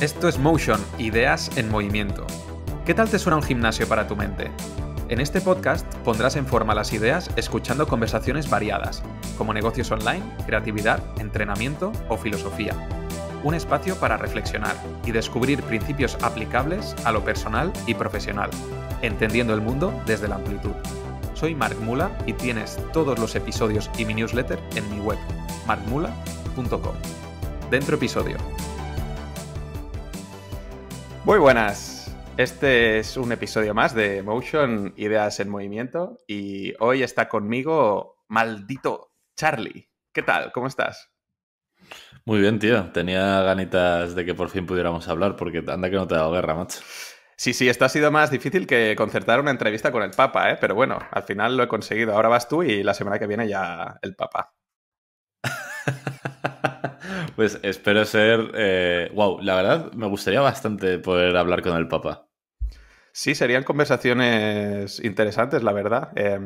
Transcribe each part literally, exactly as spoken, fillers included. Esto es Motion Ideas en Movimiento. ¿Qué tal te suena un gimnasio para tu mente? En este podcast pondrás en forma las ideas escuchando conversaciones variadas, como negocios online, creatividad, entrenamiento o filosofía. Un espacio para reflexionar y descubrir principios aplicables a lo personal y profesional, entendiendo el mundo desde la amplitud. Soy Marc Mula y tienes todos los episodios y mi newsletter en mi web, marc mula punto com. Dentro episodio. Muy buenas. Este es un episodio más de Motion Ideas en Movimiento y hoy está conmigo maldito Charly. ¿Qué tal? ¿Cómo estás? Muy bien, tío. Tenía ganitas de que por fin pudiéramos hablar, porque anda que no te ha dado guerra, macho. Sí, sí, esto ha sido más difícil que concertar una entrevista con el Papa, ¿eh? Pero bueno, al final lo he conseguido. Ahora vas tú y la semana que viene ya el Papa. Pues espero ser... Eh... Wow, la verdad me gustaría bastante poder hablar con el Papa. Sí, serían conversaciones interesantes, la verdad. Eh...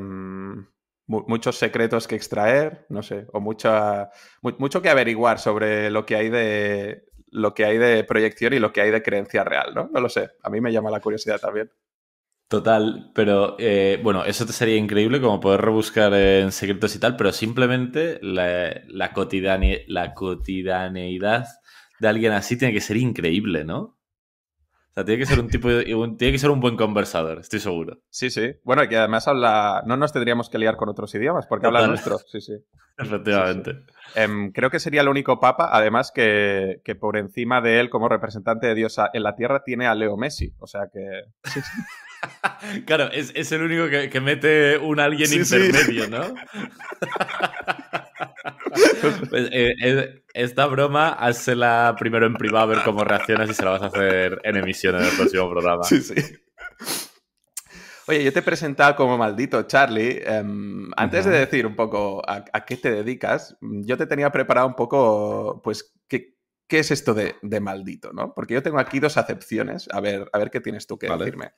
Muchos secretos que extraer, no sé, o mucha, mu- mucho que averiguar sobre lo que hay de lo que hay de proyección y lo que hay de creencia real, ¿no? No lo sé, a mí me llama la curiosidad también. Total, pero eh, bueno, eso te sería increíble como poder rebuscar en secretos y tal, pero simplemente la, la, cotidane- la cotidianeidad de alguien así tiene que ser increíble, ¿no? O sea, tiene que ser un tipo de, un, tiene que ser un buen conversador, estoy seguro. Sí, sí. Bueno, y que además habla... No nos tendríamos que liar con otros idiomas, porque habla nuestro. Sí, sí. Efectivamente. Sí, sí. Eh, creo que sería el único papa, además, que, que por encima de él, como representante de Dios en la Tierra, tiene a Leo Messi. O sea que... Sí, sí. Claro, es, es el único que, que mete un alguien sí, intermedio, sí. ¿No? Pues, eh, eh, esta broma, házela primero en privado a ver cómo reaccionas y se la vas a hacer en emisión en el próximo programa. Sí, sí. Oye, yo te he presentado como maldito Charly. Um, antes uh-huh. de decir un poco a, a qué te dedicas, yo te tenía preparado un poco, pues, qué, qué es esto de, de maldito, ¿no? Porque yo tengo aquí dos acepciones. A ver, a ver qué tienes tú que vale. decirme.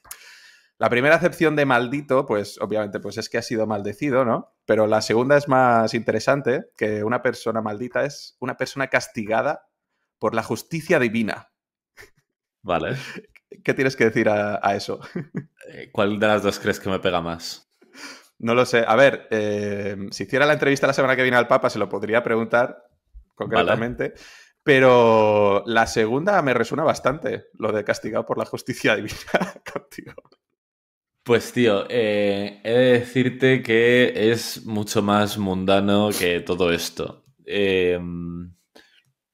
La primera acepción de maldito, pues obviamente pues es que ha sido maldecido, ¿no? Pero la segunda es más interesante, que una persona maldita es una persona castigada por la justicia divina. Vale. ¿Qué tienes que decir a, a eso? ¿Cuál de las dos crees que me pega más? No lo sé. A ver, eh, si hiciera la entrevista la semana que viene al Papa se lo podría preguntar concretamente, vale. Pero la segunda me resuena bastante, lo de castigado por la justicia divina contigo. Pues tío, eh, he de decirte que es mucho más mundano que todo esto. Eh,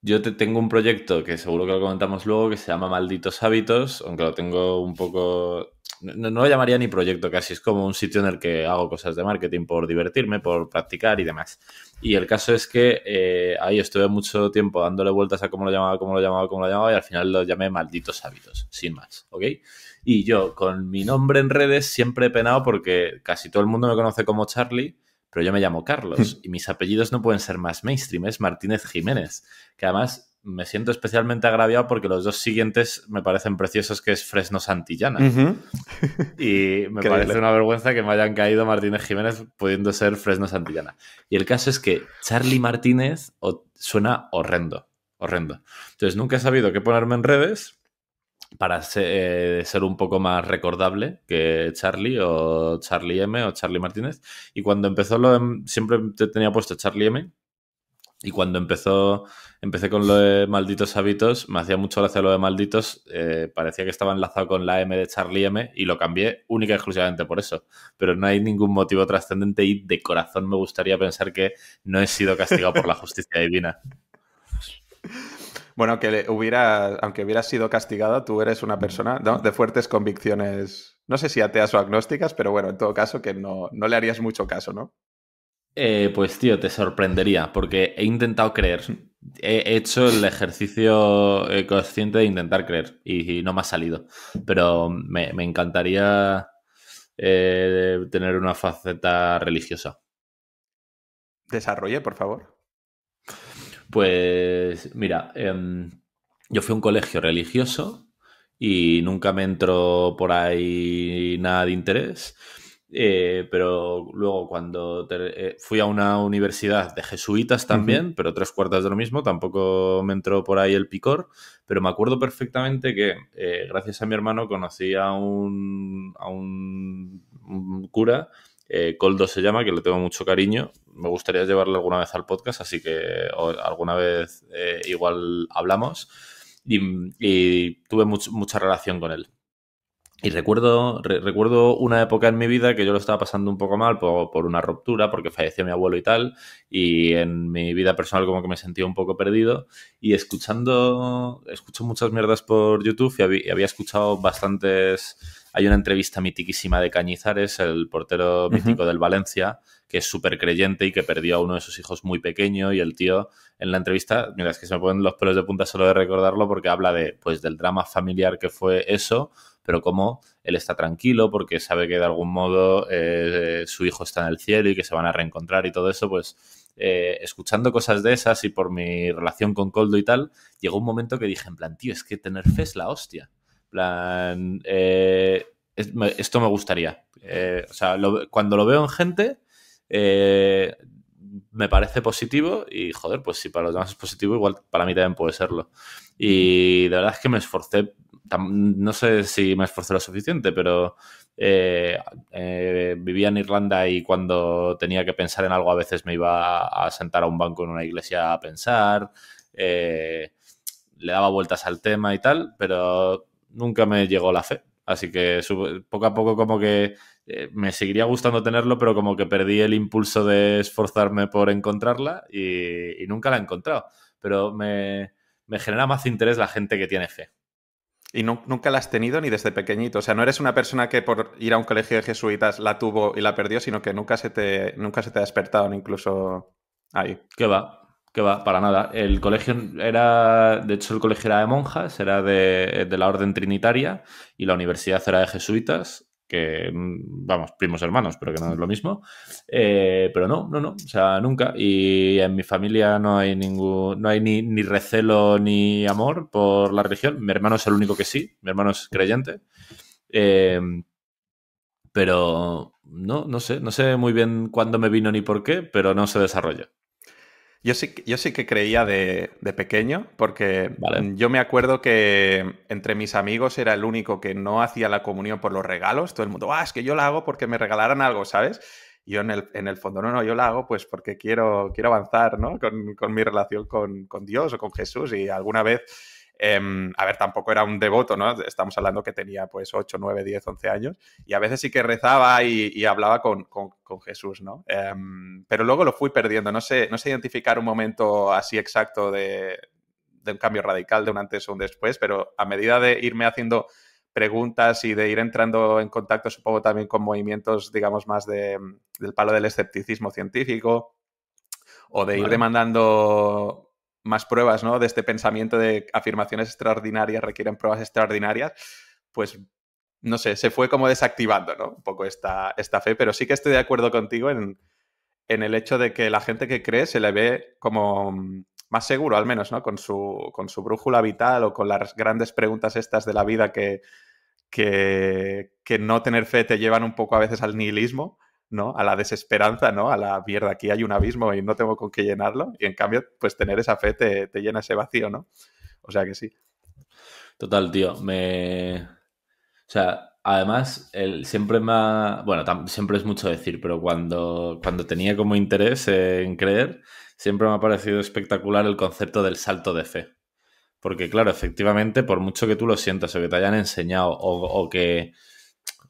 yo te tengo un proyecto que seguro que lo comentamos luego que se llama Malditos Hábitos, aunque lo tengo un poco... No, no lo llamaría ni proyecto casi, es como un sitio en el que hago cosas de marketing por divertirme, por practicar y demás. Y el caso es que eh, ahí estuve mucho tiempo dándole vueltas a cómo lo llamaba, cómo lo llamaba, cómo lo llamaba y al final lo llamé Malditos Hábitos, sin más, ¿ok? Y yo, con mi nombre en redes, siempre he penado porque casi todo el mundo me conoce como Charly, pero yo me llamo Carlos y mis apellidos no pueden ser más mainstream, es Martínez Jiménez, que además me siento especialmente agraviado porque los dos siguientes me parecen preciosos, que es Fresno Santillana. Uh-huh. Y me parece una vergüenza que me hayan caído Martínez Jiménez pudiendo ser Fresno Santillana. Y el caso es que Charly Martínez o- suena horrendo, horrendo. Entonces nunca he sabido qué ponerme en redes... para ser, eh, ser un poco más recordable que Charly o Charly M o Charly Martínez. Y cuando empezó, lo de, siempre tenía puesto Charly M. Y cuando empezó empecé con lo de Malditos Hábitos, me hacía mucho gracia lo de Malditos. Eh, parecía que estaba enlazado con la M de Charly M y lo cambié única y exclusivamente por eso. Pero no hay ningún motivo trascendente y de corazón me gustaría pensar que no he sido castigado por la justicia divina. Bueno, que le hubiera, aunque hubieras sido castigado, tú eres una persona, ¿no?, de fuertes convicciones, no sé si ateas o agnósticas, pero bueno, en todo caso que no, no le harías mucho caso, ¿no? Eh, pues tío, te sorprendería, porque he intentado creer, he hecho el ejercicio consciente de intentar creer y, y no me ha salido, pero me, me encantaría eh, tener una faceta religiosa. Desarrolle, por favor. Pues mira, eh, yo fui a un colegio religioso y nunca me entró por ahí nada de interés Eh, pero luego cuando te, eh, fui a una universidad de jesuitas también, uh-huh. pero tres cuartas de lo mismo, tampoco me entró por ahí el picor, pero me acuerdo perfectamente que eh, gracias a mi hermano conocí a un, a un, un cura, eh, Koldo se llama, que le tengo mucho cariño, me gustaría llevarle alguna vez al podcast, así que o, alguna vez eh, igual hablamos, y, y tuve much, mucha relación con él. Y recuerdo, re, recuerdo una época en mi vida que yo lo estaba pasando un poco mal por, por una ruptura, porque falleció mi abuelo y tal, y en mi vida personal como que me sentía un poco perdido, y escuchando, escucho muchas mierdas por YouTube y había, y había escuchado bastantes... Hay una entrevista mitiquísima de Cañizares, el portero mítico uh-huh. del Valencia, que es súper creyente y que perdió a uno de sus hijos muy pequeño, y el tío en la entrevista, mira, es que se me ponen los pelos de punta solo de recordarlo, porque habla de pues del drama familiar que fue eso, pero cómo él está tranquilo porque sabe que de algún modo eh, su hijo está en el cielo y que se van a reencontrar y todo eso, pues eh, escuchando cosas de esas y por mi relación con Koldo y tal, llegó un momento que dije en plan, tío, es que tener fe es la hostia. Plan, eh, esto me gustaría. Eh, o sea, lo, cuando lo veo en gente, eh, me parece positivo y, joder, pues si para los demás es positivo, igual para mí también puede serlo. Y la verdad es que me esforcé, tam, no sé si me esforcé lo suficiente, pero eh, eh, vivía en Irlanda y cuando tenía que pensar en algo a veces me iba a sentar a un banco en una iglesia a pensar, eh, le daba vueltas al tema y tal, pero... Nunca me llegó la fe, así que sub, poco a poco como que eh, me seguiría gustando tenerlo, pero como que perdí el impulso de esforzarme por encontrarla y, y nunca la he encontrado. Pero me, me genera más interés la gente que tiene fe. ¿Y no, nunca la has tenido ni desde pequeñito? O sea, no eres una persona que por ir a un colegio de jesuitas la tuvo y la perdió, sino que nunca se te, nunca se te ha despertado incluso ahí. ¿Qué va? Que va, para nada. El colegio era... De hecho, el colegio era de monjas, era de, de la orden trinitaria y la universidad era de jesuitas, que, vamos, primos hermanos, pero que no es lo mismo. Eh, pero no, no, no. O sea, nunca. Y en mi familia no hay ningún... No hay ni, ni recelo ni amor por la religión. Mi hermano es el único que sí. Mi hermano es creyente. Eh, pero no, no sé. No sé muy bien cuándo me vino ni por qué, pero no se desarrolla. Yo sí, yo sí que creía de, de pequeño, porque vale. Yo me acuerdo que entre mis amigos era el único que no hacía la comunión por los regalos. Todo el mundo, ah, es que yo la hago porque me regalaran algo, ¿sabes? Y yo en el, en el fondo, no, no, yo la hago pues porque quiero, quiero avanzar, ¿no? Con, con mi relación con, con Dios o con Jesús. Y alguna vez, eh, a ver, tampoco era un devoto, ¿no? Estamos hablando que tenía pues ocho, nueve, diez, once años. Y a veces sí que rezaba y, y hablaba con... con con Jesús, ¿no? Eh, pero luego lo fui perdiendo. No sé, no sé identificar un momento así exacto de, de un cambio radical, de un antes o un después, pero a medida de irme haciendo preguntas y de ir entrando en contacto, supongo, también con movimientos, digamos, más de, del palo del escepticismo científico o de ir demandando más pruebas, ¿no? De este pensamiento de afirmaciones extraordinarias requieren pruebas extraordinarias, pues... No sé, se fue como desactivando, ¿no? Un poco esta, esta fe, pero sí que estoy de acuerdo contigo en, en el hecho de que la gente que cree se le ve como más seguro, al menos, ¿no? Con su, con su brújula vital o con las grandes preguntas estas de la vida que, que, que no tener fe te llevan un poco a veces al nihilismo, ¿no? A la desesperanza, ¿no? A la mierda, aquí hay un abismo y no tengo con qué llenarlo. Y en cambio, pues tener esa fe te, te llena ese vacío, ¿no? O sea que sí. Total, tío. Me... O sea, además, él siempre me ha... Bueno, siempre es mucho decir, pero cuando, cuando tenía como interés en creer, siempre me ha parecido espectacular el concepto del salto de fe. Porque, claro, efectivamente, por mucho que tú lo sientas o que te hayan enseñado o, o que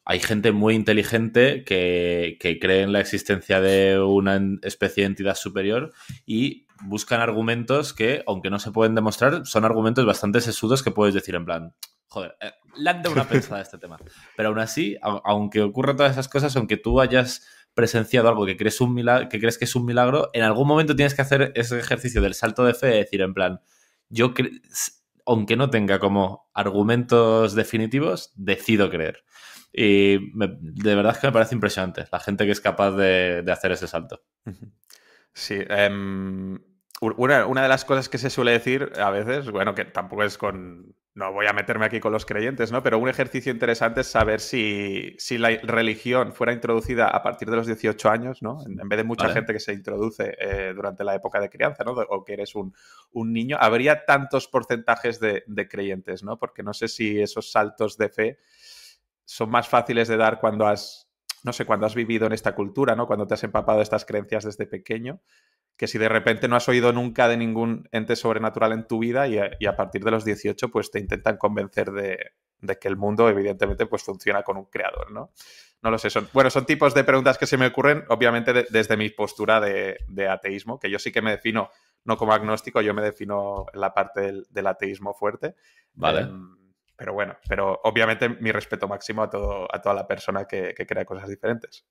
hay gente muy inteligente que, que cree en la existencia de una especie de entidad superior y buscan argumentos que, aunque no se pueden demostrar, son argumentos bastante sesudos que puedes decir en plan... Joder, eh, le han dado una pensada a este tema. Pero aún así, a, aunque ocurran todas esas cosas, aunque tú hayas presenciado algo que crees, un milagro, que crees que es un milagro, en algún momento tienes que hacer ese ejercicio del salto de fe, de decir en plan, yo aunque no tenga como argumentos definitivos, decido creer. Y me, de verdad es que me parece impresionante la gente que es capaz de, de hacer ese salto. Sí, um, una, una de las cosas que se suele decir a veces, bueno, que tampoco es con... no voy a meterme aquí con los creyentes, ¿no? Pero un ejercicio interesante es saber si, si la religión fuera introducida a partir de los dieciocho años, ¿no? En, en vez de mucha vale. gente que se introduce eh, durante la época de crianza, ¿no? O que eres un, un niño, habría tantos porcentajes de, de creyentes, ¿no? Porque no sé si esos saltos de fe son más fáciles de dar cuando has, no sé, cuando has vivido en esta cultura, ¿no? Cuando te has empapado de estas creencias desde pequeño, que si de repente no has oído nunca de ningún ente sobrenatural en tu vida y a, y a partir de los dieciocho pues te intentan convencer de, de que el mundo evidentemente pues funciona con un creador, ¿no? No lo sé, son, bueno, son tipos de preguntas que se me ocurren, obviamente de, desde mi postura de, de ateísmo, que yo sí que me defino no como agnóstico, yo me defino la parte del, del ateísmo fuerte. Vale. Eh, pero bueno, pero obviamente mi respeto máximo a, todo, a toda la persona que, que crea cosas diferentes.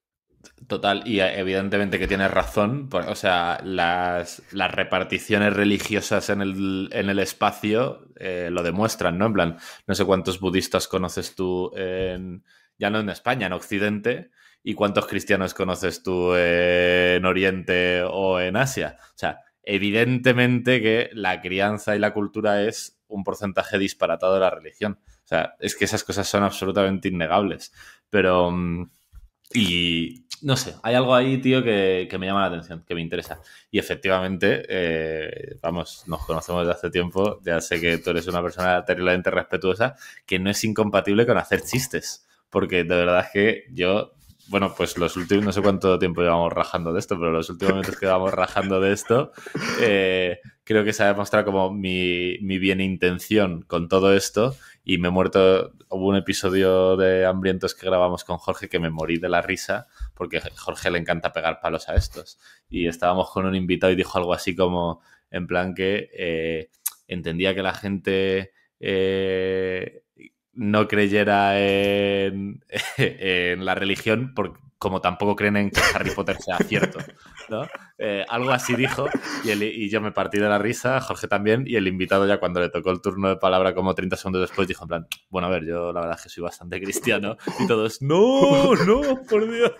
Total, y evidentemente que tienes razón, o sea, las, las reparticiones religiosas en el, en el espacio eh, lo demuestran, ¿no? En plan, no sé cuántos budistas conoces tú, en, ya no en España, en Occidente, y cuántos cristianos conoces tú en Oriente o en Asia. O sea, evidentemente que la crianza y la cultura es un porcentaje disparatado de la religión. O sea, es que esas cosas son absolutamente innegables, pero... Y no sé, hay algo ahí, tío, que, que me llama la atención, que me interesa. Y efectivamente, eh, vamos, nos conocemos desde hace tiempo, ya sé que tú eres una persona terriblemente respetuosa, que no es incompatible con hacer chistes, porque de verdad es que yo, bueno, pues los últimos, no sé cuánto tiempo llevamos rajando de esto, pero los últimos momentos que llevamos rajando de esto, eh, creo que se ha demostrado como mi, mi bienintención con todo esto. Y me he muerto, hubo un episodio de Hambrientos que grabamos con Jorge que me morí de la risa, porque a Jorge le encanta pegar palos a estos. Y estábamos con un invitado y dijo algo así como, en plan que eh, entendía que la gente eh, no creyera en, en la religión, porque, como tampoco creen en que Harry Potter sea cierto, ¿no? Eh, algo así dijo y, el, y yo me partí de la risa, Jorge también, y el invitado ya cuando le tocó el turno de palabra como treinta segundos después dijo en plan, bueno, a ver, yo la verdad es que soy bastante cristiano y todos, no, no, por Dios.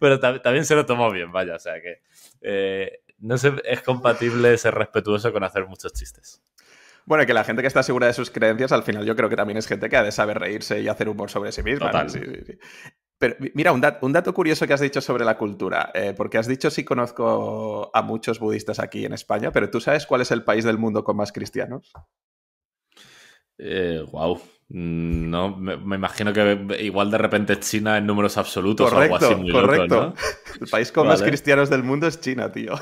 Pero tam- también se lo tomó bien, vaya, o sea que eh, no se, es compatible ser respetuoso con hacer muchos chistes. Bueno, que la gente que está segura de sus creencias, al final yo creo que también es gente que ha de saber reírse y hacer humor sobre sí misma. Total. ¿No? Sí, sí, sí. Pero mira, un, dat- un dato curioso que has dicho sobre la cultura, eh, porque has dicho sí conozco a muchos budistas aquí en España, pero ¿tú sabes cuál es el país del mundo con más cristianos? Eh, wow. No, me, me imagino que igual de repente China en números absolutos, correcto, o algo así muy correcto. Loco, ¿no? El país con vale. más cristianos del mundo es China, tío.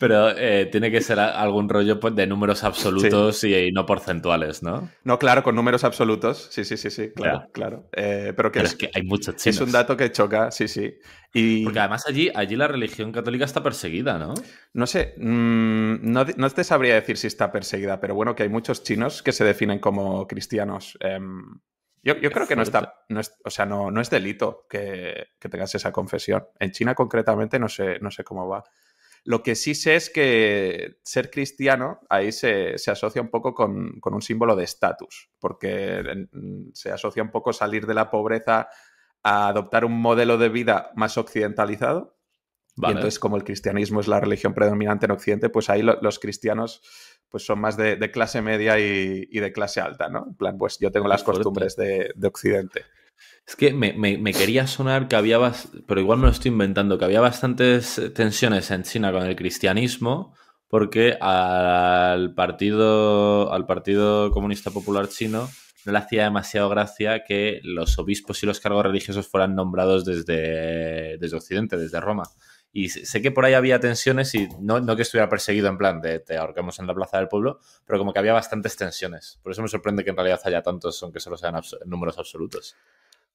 Pero eh, tiene que ser algún rollo pues, de números absolutos sí. y, y no porcentuales, ¿no? No, claro, con números absolutos. Sí, sí, sí, sí, claro, claro. claro. Eh, pero que, pero es, es que hay muchos chinos. Es un dato que choca, sí, sí. Y... Porque además allí, allí la religión católica está perseguida, ¿no? No sé, mmm, no, no te sabría decir si está perseguida, pero bueno, que hay muchos chinos que se definen como cristianos. Eh, yo yo creo que no está, no es, o sea, no, no es delito que, que tengas esa confesión. En China concretamente no sé, no sé cómo va. Lo que sí sé es que ser cristiano ahí se, se asocia un poco con, con un símbolo de estatus, porque se asocia un poco salir de la pobreza a adoptar un modelo de vida más occidentalizado. Vale. Y entonces, como el cristianismo es la religión predominante en Occidente, pues ahí lo, los cristianos pues son más de, de clase media y, y de clase alta, ¿no? En plan, pues yo tengo las costumbres de, de Occidente. Es que me, me, me quería sonar que había, bas- pero igual me lo estoy inventando, que había bastantes tensiones en China con el cristianismo porque al partido, al Partido Comunista Popular Chino no le hacía demasiado gracia que los obispos y los cargos religiosos fueran nombrados desde, desde Occidente, desde Roma. Y sé que por ahí había tensiones y no, no que estuviera perseguido en plan de te ahorcamos en la plaza del pueblo, pero como que había bastantes tensiones. Por eso me sorprende que en realidad haya tantos, aunque solo sean abs- números absolutos.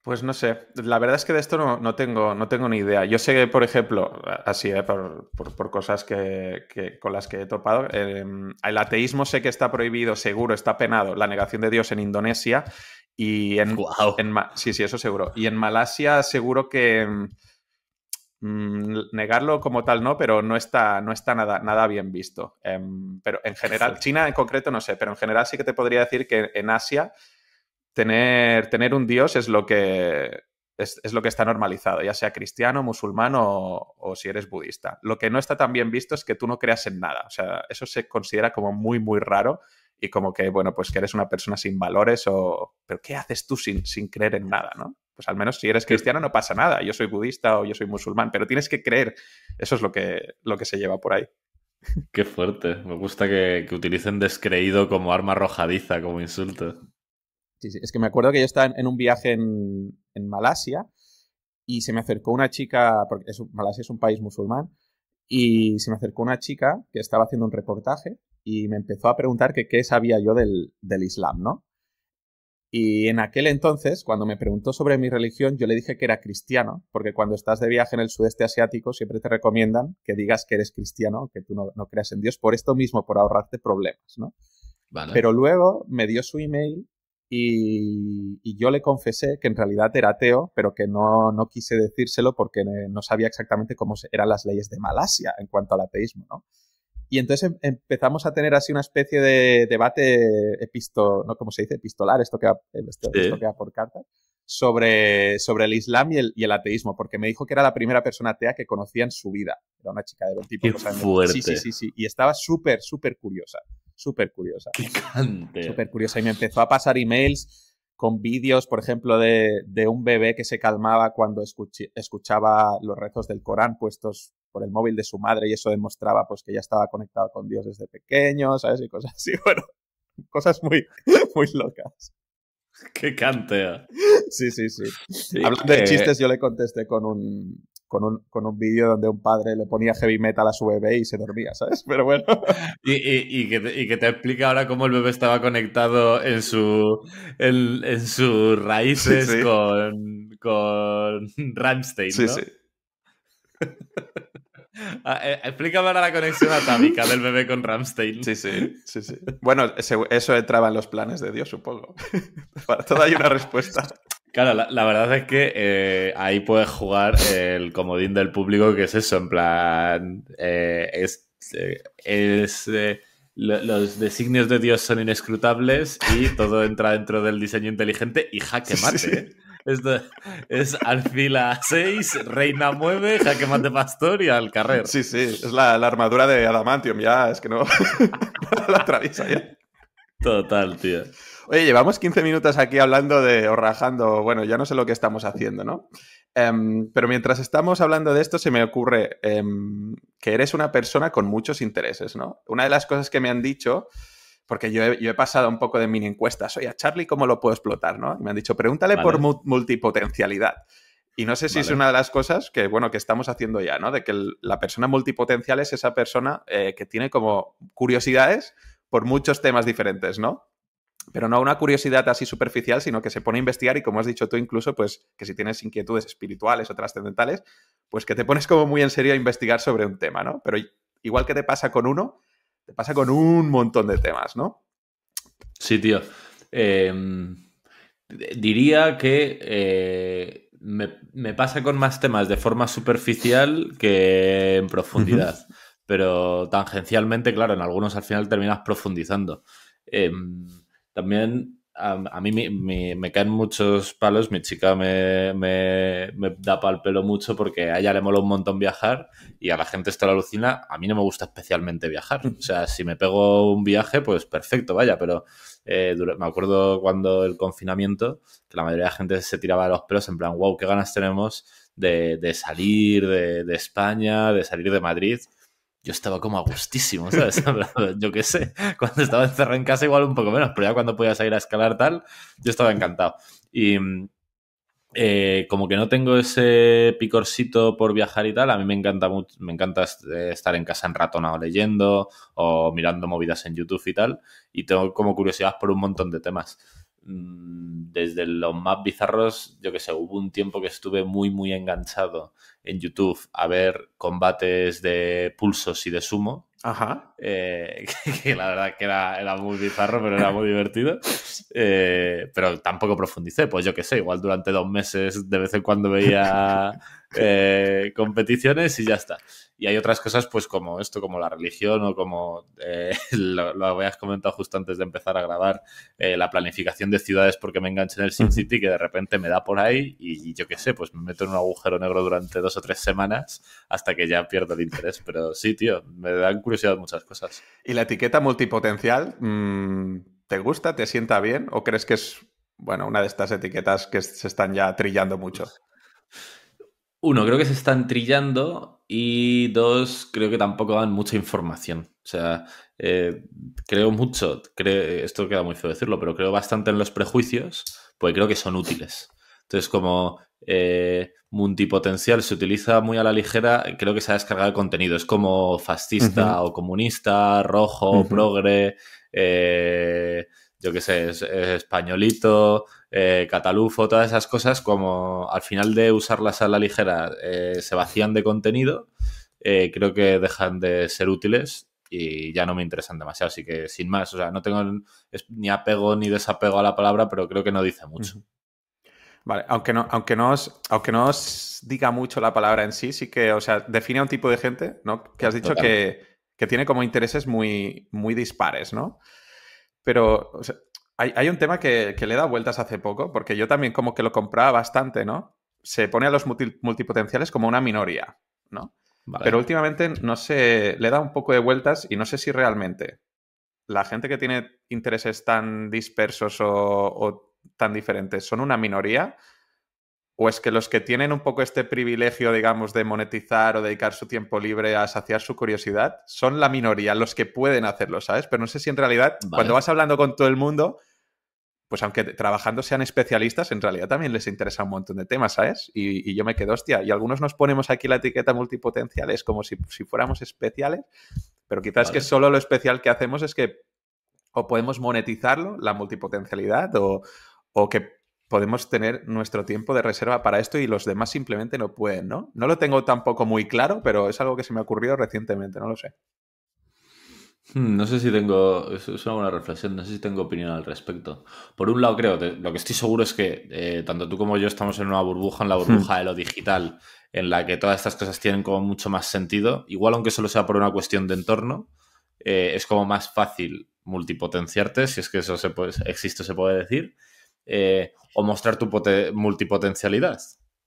Pues no sé, la verdad es que de esto no, no, tengo, no tengo ni idea. Yo sé que, por ejemplo, así, ¿eh? por, por, por cosas que, que, con las que he topado, eh, el ateísmo sé que está prohibido, seguro, está penado, la negación de Dios en Indonesia y en... Wow. en sí, sí, eso seguro. Y en Malasia seguro que... negarlo como tal no, pero no está, no está nada, nada bien visto. Eh, pero en general, China en concreto no sé, pero en general sí que te podría decir que en Asia tener, tener un dios es lo que es, es lo que está normalizado, ya sea cristiano, musulmán o, o si eres budista. Lo que no está tan bien visto es que tú no creas en nada. O sea, eso se considera como muy, muy raro y como que, bueno, pues que eres una persona sin valores o... ¿Pero qué haces tú sin, sin creer en nada, no? Pues al menos si eres cristiano no pasa nada. Yo soy budista o yo soy musulmán, pero tienes que creer. Eso es lo que, lo que se lleva por ahí. Qué fuerte. Me gusta que, que utilicen descreído como arma arrojadiza, como insulto. Sí, sí. Es que me acuerdo que yo estaba en un viaje en, en Malasia y se me acercó una chica, porque es, Malasia es un país musulmán, y se me acercó una chica que estaba haciendo un reportaje y me empezó a preguntar que qué sabía yo del, del Islam, ¿no? Y en aquel entonces, cuando me preguntó sobre mi religión, yo le dije que era cristiano, porque cuando estás de viaje en el sudeste asiático siempre te recomiendan que digas que eres cristiano, que tú no, no creas en Dios, por esto mismo, por ahorrarte problemas, ¿no? Vale. Pero luego me dio su email y, y yo le confesé que en realidad era ateo, pero que no, no quise decírselo porque no sabía exactamente cómo eran las leyes de Malasia en cuanto al ateísmo, ¿no? Y entonces empezamos a tener así una especie de debate episto, ¿no? ¿Cómo se dice? Epistolar, esto queda, esto, sí. esto queda por cartas, sobre, sobre el Islam y el, y el ateísmo, porque me dijo que era la primera persona atea que conocía en su vida. Era una chica de veinte y pocos años. Qué fuerte. Sí, sí, sí, sí. Y estaba súper, súper curiosa. Súper curiosa. Qué cante. Súper curiosa. Y me empezó a pasar emails con vídeos, por ejemplo, de, de un bebé que se calmaba cuando escuché, escuchaba los rezos del Corán puestos por el móvil de su madre, y eso demostraba pues que ya estaba conectado con Dios desde pequeño, ¿sabes? Y cosas así, bueno, cosas muy, muy locas. ¡Qué cantea! Sí, sí, sí. sí Hablando que... de chistes, yo le contesté con un, con un, con un vídeo donde un padre le ponía heavy metal a su bebé y se dormía, ¿sabes? Pero bueno. Y, y, y, que, te, y que te explica ahora cómo el bebé estaba conectado en, su, en, en sus raíces sí, sí. con, con Rammstein, ¿no? Sí, sí. Ah, eh, explícame ahora la conexión atámica del bebé con Rammstein. Sí, sí, sí, sí. Bueno, ese, eso entraba en los planes de Dios, supongo. Para todo hay una respuesta. Claro, la, la verdad es que eh, ahí puedes jugar el comodín del público, que es eso, en plan... Eh, es... Eh, es eh, los designios de Dios son inescrutables y todo entra dentro del diseño inteligente y jaque mate, sí, sí. ¿eh? Esto es alfila seis, reina mueve, jaque mate pastor y al carrer. Sí, sí, es la, la armadura de adamantium, ya, es que no, no la atraviesa ya. Total, tío. Oye, llevamos quince minutos aquí hablando de, o rajando, bueno, ya no sé lo que estamos haciendo, ¿no? Um, pero mientras estamos hablando de esto se me ocurre um, que eres una persona con muchos intereses, ¿no? Una de las cosas que me han dicho... Porque yo he, yo he pasado un poco de mini encuestas. Oye, a Charly, ¿cómo lo puedo explotar? ¿No? Y me han dicho, pregúntale vale. por mu- multipotencialidad. Y no sé si vale. es una de las cosas que, bueno, que estamos haciendo ya, ¿no? De que el, la persona multipotencial es esa persona eh, que tiene como curiosidades por muchos temas diferentes, ¿no? Pero no una curiosidad así superficial, sino que se pone a investigar y, como has dicho tú incluso, pues que si tienes inquietudes espirituales o trascendentales, pues que te pones como muy en serio a investigar sobre un tema, ¿no? Pero igual que te pasa con uno... Te pasa con un montón de temas, ¿no? Sí, tío. Eh, diría que eh, me, me pasa con más temas de forma superficial que en profundidad. Pero tangencialmente, claro, en algunos al final terminas profundizando. Eh, también a, a mí me, me, me caen muchos palos. Mi chica me, me, me da pal pelo mucho porque a ella le mola un montón viajar y a la gente esto la alucina. A mí no me gusta especialmente viajar. O sea, si me pego un viaje, pues perfecto, vaya. Pero eh, me acuerdo cuando el confinamiento, que la mayoría de la gente se tiraba de los pelos en plan, wow, qué ganas tenemos de, de salir de, de España, de salir de Madrid. Yo estaba como a gustísimo, ¿sabes? Yo qué sé, cuando estaba encerrado en casa igual un poco menos, pero ya cuando podía salir a escalar tal, yo estaba encantado. Y eh, como que no tengo ese picorcito por viajar y tal, a mí me encanta mucho, me encanta estar en casa enratonado leyendo o mirando movidas en YouTube y tal, y tengo como curiosidad por un montón de temas. Desde los más bizarros, yo que sé, hubo un tiempo que estuve muy, muy enganchado en YouTube a ver combates de pulsos y de sumo. Ajá. Eh, que, que la verdad que era, era muy bizarro, pero era muy divertido. Eh, pero tampoco profundicé, pues yo que sé, igual durante dos meses de vez en cuando veía eh, competiciones y ya está. Y hay otras cosas, pues, como esto, como la religión o como, eh, lo, lo habías comentado justo antes de empezar a grabar, eh, la planificación de ciudades, porque me enganché en el SimCity, que de repente me da por ahí y, y yo qué sé, pues me meto en un agujero negro durante dos o tres semanas hasta que ya pierdo el interés. Pero sí, tío, me dan curiosidad muchas cosas. ¿Y la etiqueta multipotencial, te gusta, te sienta bien o crees que es, bueno, una de estas etiquetas que se están ya trillando mucho? Uno, creo que se están trillando. Y dos, creo que tampoco dan mucha información. O sea, eh, creo mucho, creo, esto queda muy feo decirlo, pero creo bastante en los prejuicios, porque creo que son útiles. Entonces, como eh, multipotencial se utiliza muy a la ligera, creo que se ha descargado el contenido. Es como fascista uh-huh. o comunista, rojo, uh-huh. progre, eh, yo qué sé, es, es españolito... Eh, catalufo, todas esas cosas, como al final de usarlas a la ligera eh, se vacían de contenido, eh, creo que dejan de ser útiles y ya no me interesan demasiado. Así que, sin más, o sea, no tengo ni apego ni desapego a la palabra, pero creo que no dice mucho. Vale, aunque no, aunque no os, aunque no os diga mucho la palabra en sí, sí que, o sea, define a un tipo de gente, ¿no? Que has dicho que, que tiene como intereses muy, muy dispares, ¿no? Pero, o sea, Hay, hay un tema que, que le he dado vueltas hace poco, porque yo también como que lo compraba bastante, ¿no? Se pone a los multi, multipotenciales como una minoría, ¿no? Vale. Pero últimamente, no sé, le he dado un poco de vueltas y no sé si realmente la gente que tiene intereses tan dispersos o, o tan diferentes son una minoría, o es que los que tienen un poco este privilegio, digamos, de monetizar o dedicar su tiempo libre a saciar su curiosidad, son la minoría, los que pueden hacerlo, ¿sabes? Pero no sé si en realidad, vale. cuando vas hablando con todo el mundo, pues aunque trabajando sean especialistas, en realidad también les interesa un montón de temas, ¿sabes? Y, y yo me quedo, hostia, y algunos nos ponemos aquí la etiqueta multipotencial, es como si, si fuéramos especiales, pero quizás vale. que solo lo especial que hacemos es que o podemos monetizarlo, la multipotencialidad, o, o que... podemos tener nuestro tiempo de reserva para esto y los demás simplemente no pueden, ¿no? No lo tengo tampoco muy claro, pero es algo que se me ha ocurrido recientemente, no lo sé. Hmm, no sé si tengo... Es una buena reflexión, no sé si tengo opinión al respecto. Por un lado, creo, lo que estoy seguro es que eh, tanto tú como yo estamos en una burbuja, en la burbuja hmm. de lo digital, en la que todas estas cosas tienen como mucho más sentido. Igual, aunque solo sea por una cuestión de entorno, eh, es como más fácil multipotenciarte, si es que eso se puede, existe, se puede decir. Eh, o mostrar tu multipotencialidad.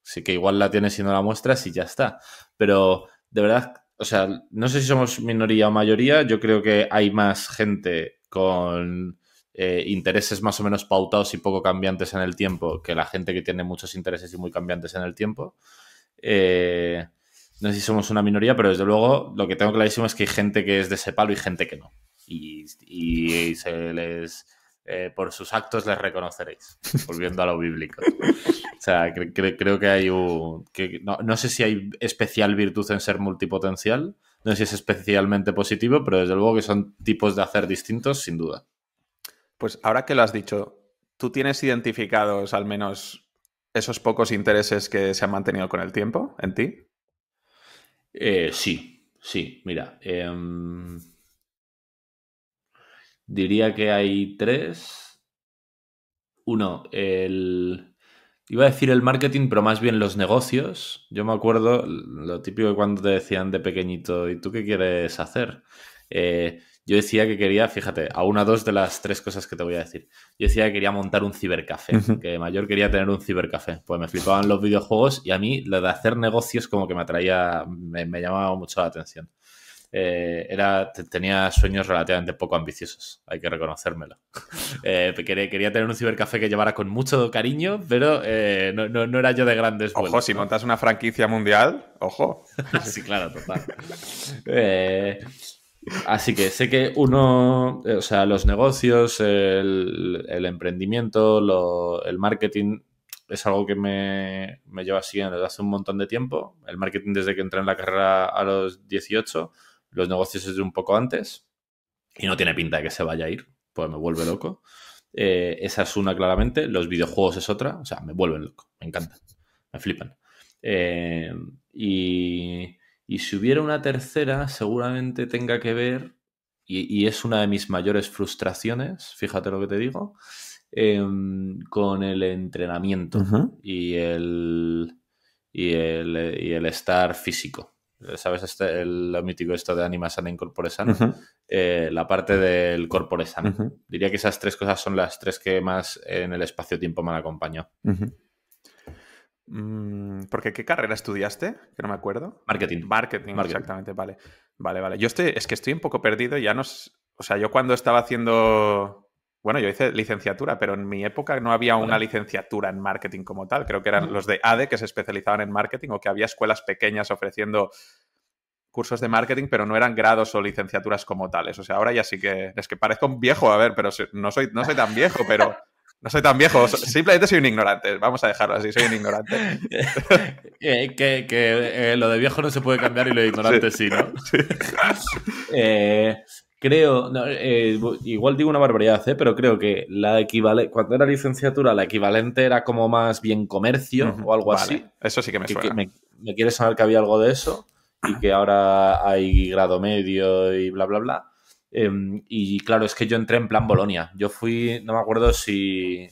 Así que igual la tienes y no la muestras y ya está. Pero de verdad, o sea, no sé si somos minoría o mayoría. Yo creo que hay más gente con eh, intereses más o menos pautados y poco cambiantes en el tiempo que la gente que tiene muchos intereses y muy cambiantes en el tiempo. Eh, no sé si somos una minoría, pero desde luego lo que tengo clarísimo es que hay gente que es de ese palo y gente que no. Y, y, y se les... Eh, por sus actos les reconoceréis, volviendo a lo bíblico. O sea, cre cre creo que hay un... Que, no, no sé si hay especial virtud en ser multipotencial, no sé si es especialmente positivo, pero desde luego que son tipos de hacer distintos, sin duda. Pues ahora que lo has dicho, ¿tú tienes identificados al menos esos pocos intereses que se han mantenido con el tiempo en ti? Eh, sí, sí, mira... Eh, diría que hay tres. Uno, el... Iba a decir el marketing, pero más bien los negocios. Yo me acuerdo lo típico que cuando te decían de pequeñito, ¿y tú qué quieres hacer? Eh, yo decía que quería, fíjate, a una o dos de las tres cosas que te voy a decir. Yo decía que quería montar un cibercafé, que de mayor quería tener un cibercafé. Pues me flipaban los videojuegos y a mí lo de hacer negocios como que me atraía, me, me llamaba mucho la atención. Eh, era, tenía sueños relativamente poco ambiciosos, hay que reconocérmelo. Eh, quería, quería tener un cibercafé que llevara con mucho cariño, pero eh, no, no, no era yo de grandes vueltas. Ojo, si ¿no? montas una franquicia mundial, ojo. Sí, claro, total. Eh, así que sé que uno, o sea, los negocios, el, el emprendimiento, lo, el marketing... Es algo que me, me lleva siguiendo desde hace un montón de tiempo. El marketing desde que entré en la carrera a los dieciocho, los negocios desde un poco antes. Y no tiene pinta de que se vaya a ir, pues me vuelve loco. Eh, esa es una claramente. Los videojuegos es otra. O sea, me vuelven loco. Me encantan. Me flipan. Eh, y, y si hubiera una tercera, seguramente tenga que ver, y, y es una de mis mayores frustraciones, fíjate lo que te digo, Eh, con el entrenamiento uh-huh. y, el, y, el, y el estar físico. ¿sabes? Este, el, el mítico esto de anima sana, incorpore sano, uh-huh. eh, la parte del corpore sano. Uh-huh. Diría que esas tres cosas son las tres que más en el espacio-tiempo me han acompañado. Uh-huh. Porque ¿qué carrera estudiaste? Que no me acuerdo. Marketing. Marketing, Marketing. Exactamente, vale. Vale, vale. Yo estoy, es que estoy un poco perdido, ya no... O sea, yo cuando estaba haciendo... Bueno, yo hice licenciatura, pero en mi época no había una licenciatura en marketing como tal. Creo que eran los de A D E que se especializaban en marketing o que había escuelas pequeñas ofreciendo cursos de marketing, pero no eran grados o licenciaturas como tales. O sea, ahora ya sí que... Es que parezco un viejo, a ver, pero no soy, no soy tan viejo, pero... No soy tan viejo, simplemente soy un ignorante. Vamos a dejarlo así, soy un ignorante. eh, que que eh, lo de viejo no se puede cambiar y lo de ignorante sí, sí, ¿no? Sí. eh... Creo, no, eh, igual digo una barbaridad, ¿eh? Pero creo que la equivalente, cuando era licenciatura, la equivalente era como más bien comercio uh-huh. o algo vale. así. Eso sí que me que, suena. Que me, me quiere sonar que había algo de eso y que ahora hay grado medio y bla, bla, bla. Eh, y claro, es que yo entré en plan Bolonia. Yo fui, no me acuerdo si,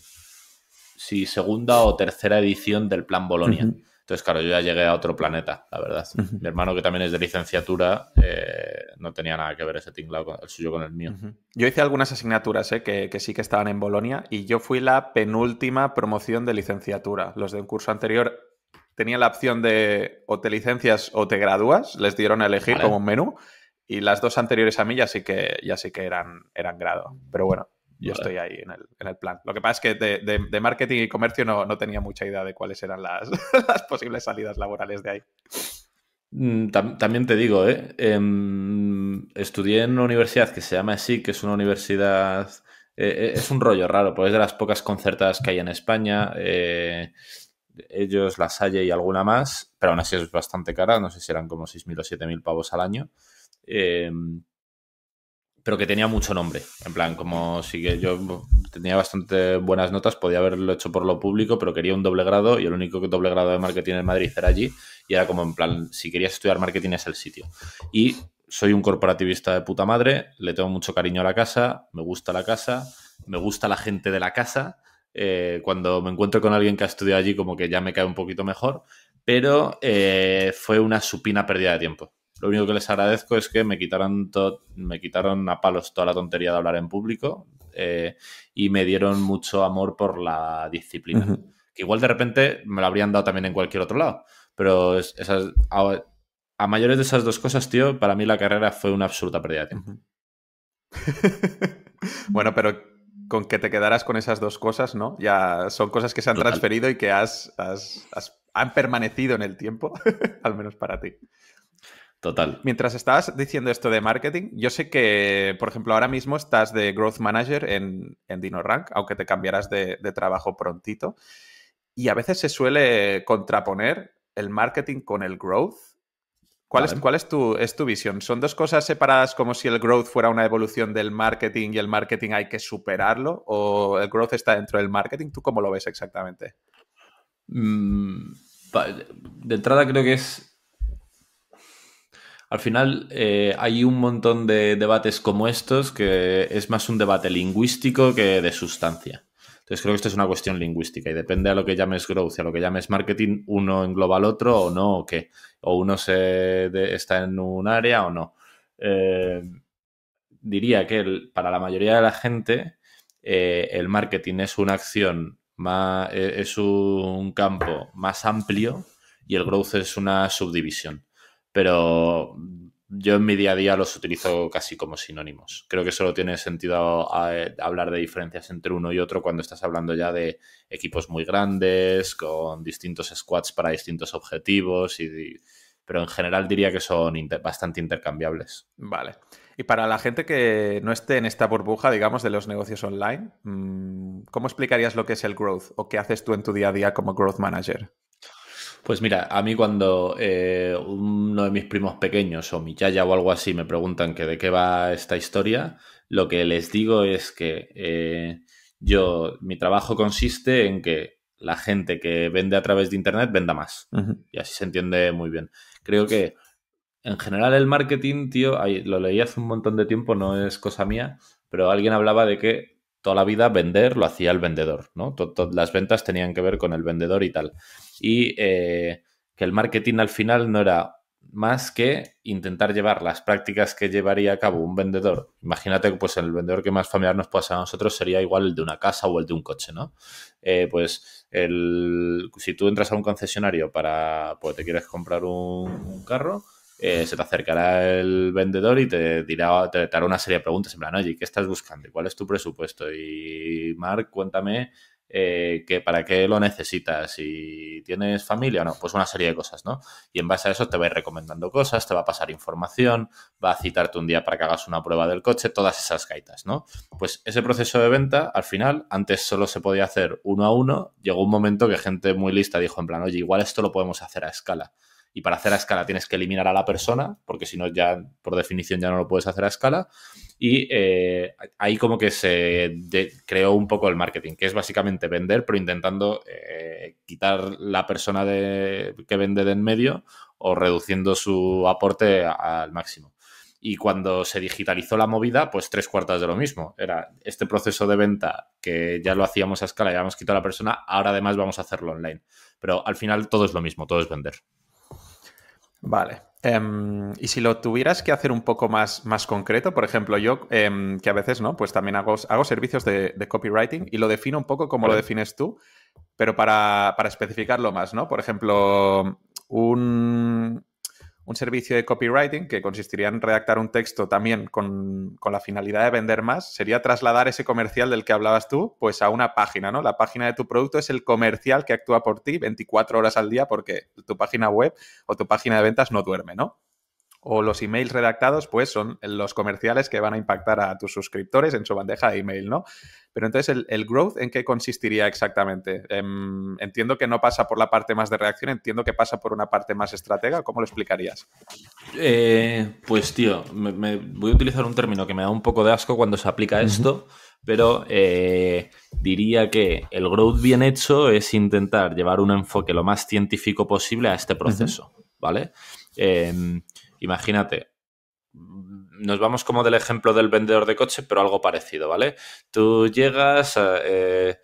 si segunda o tercera edición del plan Bolonia. Uh-huh. Entonces, claro, yo ya llegué a otro planeta, la verdad. Uh-huh. Mi hermano, que también es de licenciatura, eh, no tenía nada que ver ese tinglado con el suyo con el mío. Uh-huh. Yo hice algunas asignaturas eh, que, que sí que estaban en Bolonia y yo fui la penúltima promoción de licenciatura. Los de un curso anterior tenían la opción de o te licencias o te gradúas, les dieron a elegir vale. como un menú, y las dos anteriores a mí ya sí que, ya sí que eran, eran grado. Pero bueno. Yo vale. estoy ahí en el, en el plan. Lo que pasa es que de, de, de marketing y comercio no, no tenía mucha idea de cuáles eran las, las posibles salidas laborales de ahí. También te digo, ¿eh? Eh, estudié en una universidad que se llama ESIC, que es una universidad... Eh, es un rollo raro, porque es de las pocas concertadas que hay en España. Eh, ellos, La Salle y alguna más, pero aún así es bastante cara. No sé si eran como seis mil o siete mil pavos al año. Eh... pero que tenía mucho nombre, en plan, como si que yo tenía bastante buenas notas, podía haberlo hecho por lo público, pero quería un doble grado y el único doble grado de marketing en Madrid era allí y era como en plan, si querías estudiar marketing es el sitio. Y soy un corporativista de puta madre, le tengo mucho cariño a la casa, me gusta la casa, me gusta la gente de la casa, eh, cuando me encuentro con alguien que ha estudiado allí como que ya me cae un poquito mejor, pero eh, fue una supina pérdida de tiempo. Lo único que les agradezco es que me quitaron, me quitaron a palos toda la tontería de hablar en público eh, y me dieron mucho amor por la disciplina. Uh-huh. Que igual de repente me lo habrían dado también en cualquier otro lado. Pero esas, a, a mayores de esas dos cosas, tío, para mí la carrera fue una absoluta pérdida de tiempo. Bueno, pero... con que te quedaras con esas dos cosas, ¿no? Ya son cosas que se han Total. transferido y que has, has, has, han permanecido en el tiempo, al menos para ti. Total. Mientras estabas diciendo esto de marketing, yo sé que, por ejemplo, ahora mismo estás de Growth Manager en, en DinoRank, aunque te cambiarás de, de trabajo prontito. Y a veces se suele contraponer el marketing con el growth. ¿Cuál, vale. es, ¿Cuál es tu, es tu visión? ¿Son dos cosas separadas como si el growth fuera una evolución del marketing y el marketing hay que superarlo? ¿O el growth está dentro del marketing? ¿Tú cómo lo ves exactamente? Mm, de entrada creo que es... Al final eh, hay un montón de debates como estos que es más un debate lingüístico que de sustancia. Entonces creo que esto es una cuestión lingüística y depende a lo que llames growth y a lo que llames marketing, uno engloba al otro o no, o qué. O uno se de, está en un área o no. Eh, diría que el, para la mayoría de la gente eh, el marketing es una acción, más, eh, es un campo más amplio y el growth es una subdivisión. Pero yo en mi día a día los utilizo casi como sinónimos. Creo que solo tiene sentido a, a hablar de diferencias entre uno y otro cuando estás hablando ya de equipos muy grandes, con distintos squads para distintos objetivos, y, y, pero en general diría que son inter, bastante intercambiables. Vale. Y para la gente que no esté en esta burbuja, digamos, de los negocios online, ¿cómo explicarías lo que es el growth o qué haces tú en tu día a día como growth manager? Pues mira, a mí cuando eh, uno de mis primos pequeños o mi yaya o algo así me preguntan que de qué va esta historia, lo que les digo es que eh, yo, mi trabajo consiste en que la gente que vende a través de internet venda más. Uh-huh. Y así se entiende muy bien. Creo que en general el marketing, tío, ahí, lo leí hace un montón de tiempo, no es cosa mía, pero alguien hablaba de que toda la vida vender lo hacía el vendedor, ¿no? Todas las ventas tenían que ver con el vendedor y tal. Y eh, que el marketing al final no era más que intentar llevar las prácticas que llevaría a cabo un vendedor. Imagínate que pues el vendedor que más familiar nos puede ser a nosotros sería igual el de una casa o el de un coche, ¿no? Eh, pues el, si tú entras a un concesionario para, pues te quieres comprar un, un carro, eh, se te acercará el vendedor y te dirá, te, te hará una serie de preguntas en plan, oye, ¿qué estás buscando? ¿Cuál es tu presupuesto? Y Marc, cuéntame Eh, que para qué lo necesitas, si tienes familia o no, pues una serie de cosas, ¿no? Y en base a eso te va a ir recomendando cosas, te va a pasar información, va a citarte un día para que hagas una prueba del coche, todas esas gaitas, ¿no? Pues ese proceso de venta, al final, antes solo se podía hacer uno a uno, llegó un momento que gente muy lista dijo en plan, oye, igual esto lo podemos hacer a escala. Y para hacer a escala tienes que eliminar a la persona, porque si no ya, por definición, ya no lo puedes hacer a escala. Y eh, ahí como que se de, creó un poco el marketing, que es básicamente vender, pero intentando eh, quitar la persona de, que vende de en medio o reduciendo su aporte al máximo. Y cuando se digitalizó la movida, pues tres cuartas de lo mismo. Era este proceso de venta que ya lo hacíamos a escala, ya hemos quitado a la persona, ahora además vamos a hacerlo online. Pero al final todo es lo mismo, todo es vender. Vale. Um, y si lo tuvieras que hacer un poco más, más concreto, por ejemplo, yo, um, que a veces, ¿no? Pues también hago, hago servicios de, de copywriting y lo defino un poco como [S2] Vale. [S1] Lo defines tú, pero para, para especificarlo más, ¿no? Por ejemplo, un, un servicio de copywriting que consistiría en redactar un texto también con, con la finalidad de vender más, sería trasladar ese comercial del que hablabas tú, pues a una página, ¿no? La página de tu producto es el comercial que actúa por ti veinticuatro horas al día porque tu página web o tu página de ventas no duerme, ¿no? O los emails redactados, pues son los comerciales que van a impactar a tus suscriptores en su bandeja de email, ¿no? Pero entonces, ¿el, el growth en qué consistiría exactamente? Eh, entiendo que no pasa por la parte más de reacción, entiendo que pasa por una parte más estratega. ¿Cómo lo explicarías? Eh, pues, tío, me, me voy a utilizar un término que me da un poco de asco cuando se aplica uh-huh. esto, pero eh, diría que el growth bien hecho es intentar llevar un enfoque lo más científico posible a este proceso, uh-huh. ¿vale? Eh, Imagínate, nos vamos como del ejemplo del vendedor de coche, pero algo parecido, ¿vale? Tú llegas, a, eh,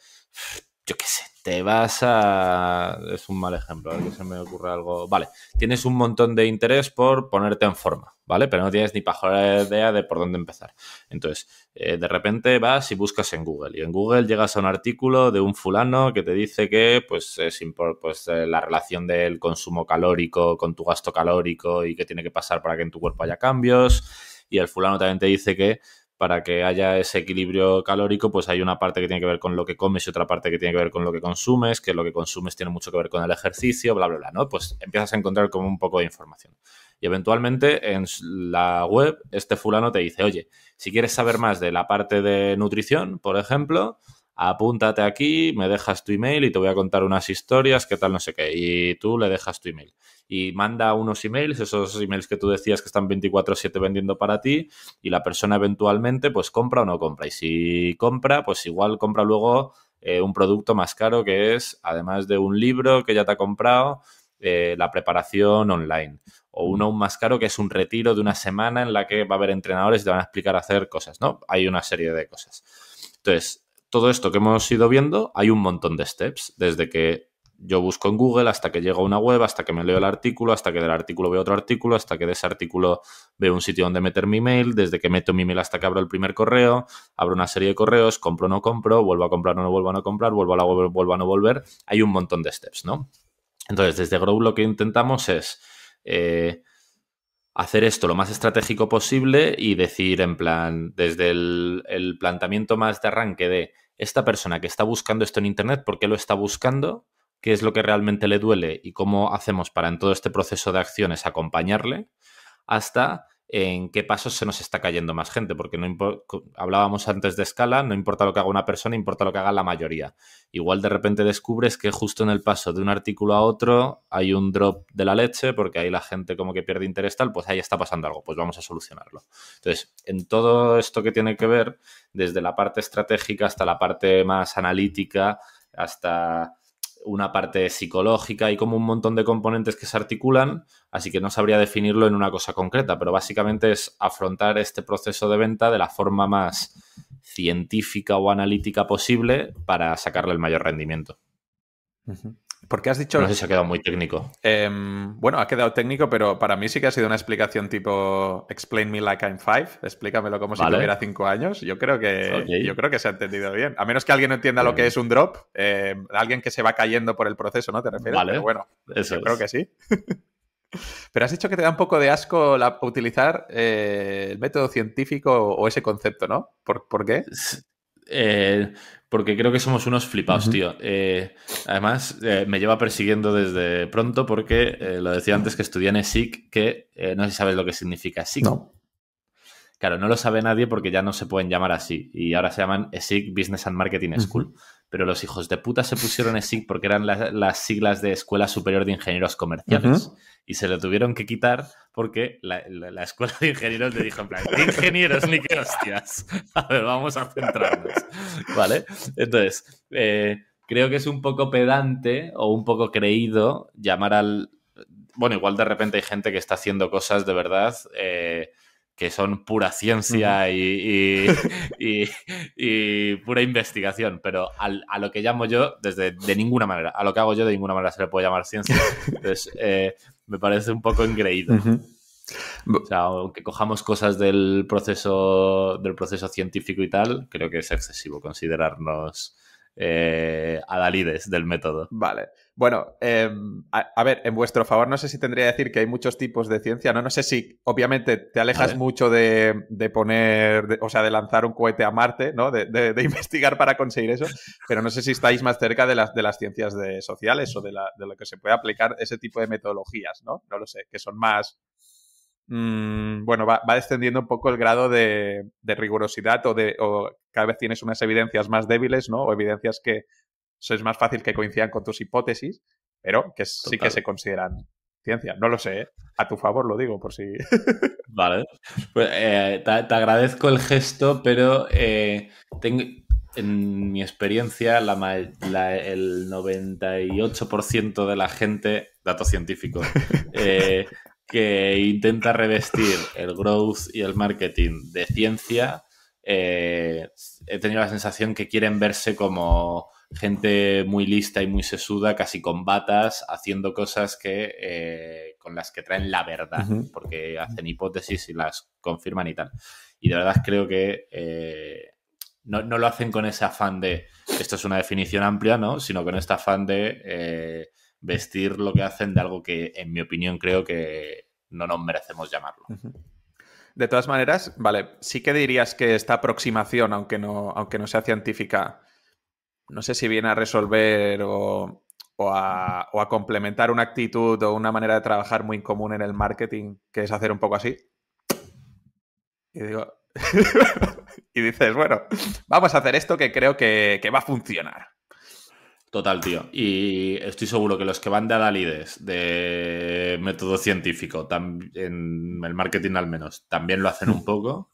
yo qué sé, te vas a... Es un mal ejemplo, a ver que se me ocurre algo... Vale, tienes un montón de interés por ponerte en forma, ¿vale? Pero no tienes ni pajolera idea de por dónde empezar. Entonces, eh, de repente vas y buscas en Google. Y en Google llegas a un artículo de un fulano que te dice que pues, es pues eh, la relación del consumo calórico con tu gasto calórico y que tiene que pasar para que en tu cuerpo haya cambios. Y el fulano también te dice que para que haya ese equilibrio calórico, pues hay una parte que tiene que ver con lo que comes y otra parte que tiene que ver con lo que consumes, que lo que consumes tiene mucho que ver con el ejercicio, bla, bla, bla, ¿no? Pues empiezas a encontrar como un poco de información. Y eventualmente en la web este fulano te dice, oye, si quieres saber más de la parte de nutrición, por ejemplo, apúntate aquí, me dejas tu email y te voy a contar unas historias, qué tal, no sé qué, y tú le dejas tu email. Y manda unos emails, esos emails que tú decías que están veinticuatro siete vendiendo para ti y la persona eventualmente pues compra o no compra. Y si compra, pues igual compra luego eh, un producto más caro que es, además de un libro que ya te ha comprado, eh, la preparación online. O uno aún más caro que es un retiro de una semana en la que va a haber entrenadores y te van a explicar a hacer cosas, ¿no? Hay una serie de cosas. Entonces, todo esto que hemos ido viendo, hay un montón de steps desde que yo busco en Google hasta que llego a una web, hasta que me leo el artículo, hasta que del artículo veo otro artículo, hasta que de ese artículo veo un sitio donde meter mi email, desde que meto mi email hasta que abro el primer correo, abro una serie de correos, compro o no compro, vuelvo a comprar o no vuelvo a no comprar, vuelvo a la web, vuelvo a no volver. Hay un montón de steps, ¿no? Entonces, desde Grow lo que intentamos es eh, hacer esto lo más estratégico posible y decir en plan, desde el, el planteamiento más de arranque de esta persona que está buscando esto en internet, ¿por qué lo está buscando? Qué es lo que realmente le duele y cómo hacemos para en todo este proceso de acciones acompañarle, hasta en qué pasos se nos está cayendo más gente, porque no impo- hablábamos antes de escala, no importa lo que haga una persona, importa lo que haga la mayoría. Igual de repente descubres que justo en el paso de un artículo a otro hay un drop de la leche, porque ahí la gente como que pierde interés tal, pues ahí está pasando algo, pues vamos a solucionarlo. Entonces, en todo esto que tiene que ver, desde la parte estratégica hasta la parte más analítica, hasta una parte psicológica y como un montón de componentes que se articulan, así que no sabría definirlo en una cosa concreta, pero básicamente es afrontar este proceso de venta de la forma más científica o analítica posible para sacarle el mayor rendimiento. Porque has dicho... No sé si ha quedado muy técnico. Eh, bueno, ha quedado técnico, pero para mí sí que ha sido una explicación tipo explain me like I'm five, explícamelo como vale. si tuviera cinco años. Yo creo que okay. yo creo que se ha entendido bien. A menos que alguien no entienda okay. lo que es un drop, eh, alguien que se va cayendo por el proceso, ¿no? ¿Te refieres? Vale. Pero bueno, Eso yo es. creo que sí. Pero has dicho que te da un poco de asco la, utilizar eh, el método científico o ese concepto, ¿no? ¿Por, por qué? Eh, porque creo que somos unos flipados, uh-huh. tío. Eh, además, eh, me lleva persiguiendo desde pronto porque eh, lo decía antes que estudié en E S I C, que eh, no sé si sabes lo que significa E S I C. No. Claro, no lo sabe nadie porque ya no se pueden llamar así. Y ahora se llaman E S I C Business and Marketing School. Uh-huh. Pero los hijos de puta se pusieron E S I C porque eran la, las siglas de Escuela Superior de Ingenieros Comerciales. Uh-huh. Y se lo tuvieron que quitar porque la, la, la Escuela de Ingenieros le dijo en plan, ¿qué ingenieros ni qué hostias? A ver, vamos a centrarnos. ¿Vale? Entonces, eh, creo que es un poco pedante o un poco creído llamar al... Bueno, igual de repente hay gente que está haciendo cosas de verdad... Eh, que son pura ciencia uh-huh. y, y, y, y pura investigación, pero al, a lo que llamo yo, desde de ninguna manera, a lo que hago yo de ninguna manera se le puede llamar ciencia. Entonces, eh, me parece un poco engreído. Uh-huh. O sea, aunque cojamos cosas del proceso, del proceso científico y tal, creo que es excesivo considerarnos eh, adalides del método. Vale. Bueno, eh, a, a ver, en vuestro favor no sé si tendría que decir que hay muchos tipos de ciencia, ¿no? No sé si, obviamente, te alejas mucho de, de poner, de, o sea, de lanzar un cohete a Marte, ¿no? De, de, de investigar para conseguir eso, pero no sé si estáis más cerca de las, de las ciencias de sociales o de, la, de lo que se puede aplicar ese tipo de metodologías, ¿no? No lo sé, que son más... Mmm, bueno, va, va descendiendo un poco el grado de, de rigurosidad o, de, o cada vez tienes unas evidencias más débiles, ¿no? O evidencias que... es más fácil que coincidan con tus hipótesis, pero que Total. sí que se consideran ciencia. No lo sé, ¿eh? A tu favor lo digo, por si... Vale. Pues, eh, te, te agradezco el gesto, pero eh, tengo, en mi experiencia la, la, el noventa y ocho por ciento de la gente, dato científico, eh, que intenta revestir el growth y el marketing de ciencia, eh, he tenido la sensación que quieren verse como... gente muy lista y muy sesuda, casi con batas, haciendo cosas que eh, con las que traen la verdad, uh-huh. porque hacen hipótesis y las confirman y tal. Y de verdad creo que eh, no, no lo hacen con ese afán de esto es una definición amplia, ¿no? Sino con este afán de eh, vestir lo que hacen de algo que, en mi opinión, creo que no nos merecemos llamarlo. Uh-huh. De todas maneras, vale, sí que dirías que esta aproximación, aunque no, aunque no sea científica... no sé si viene a resolver o, o, a, o a complementar una actitud o una manera de trabajar muy común en el marketing, que es hacer un poco así. Y digo... y dices, bueno, vamos a hacer esto que creo que, que va a funcionar. Total, tío. Y estoy seguro que los que van de adalides, de método científico, en el marketing al menos, también lo hacen un poco.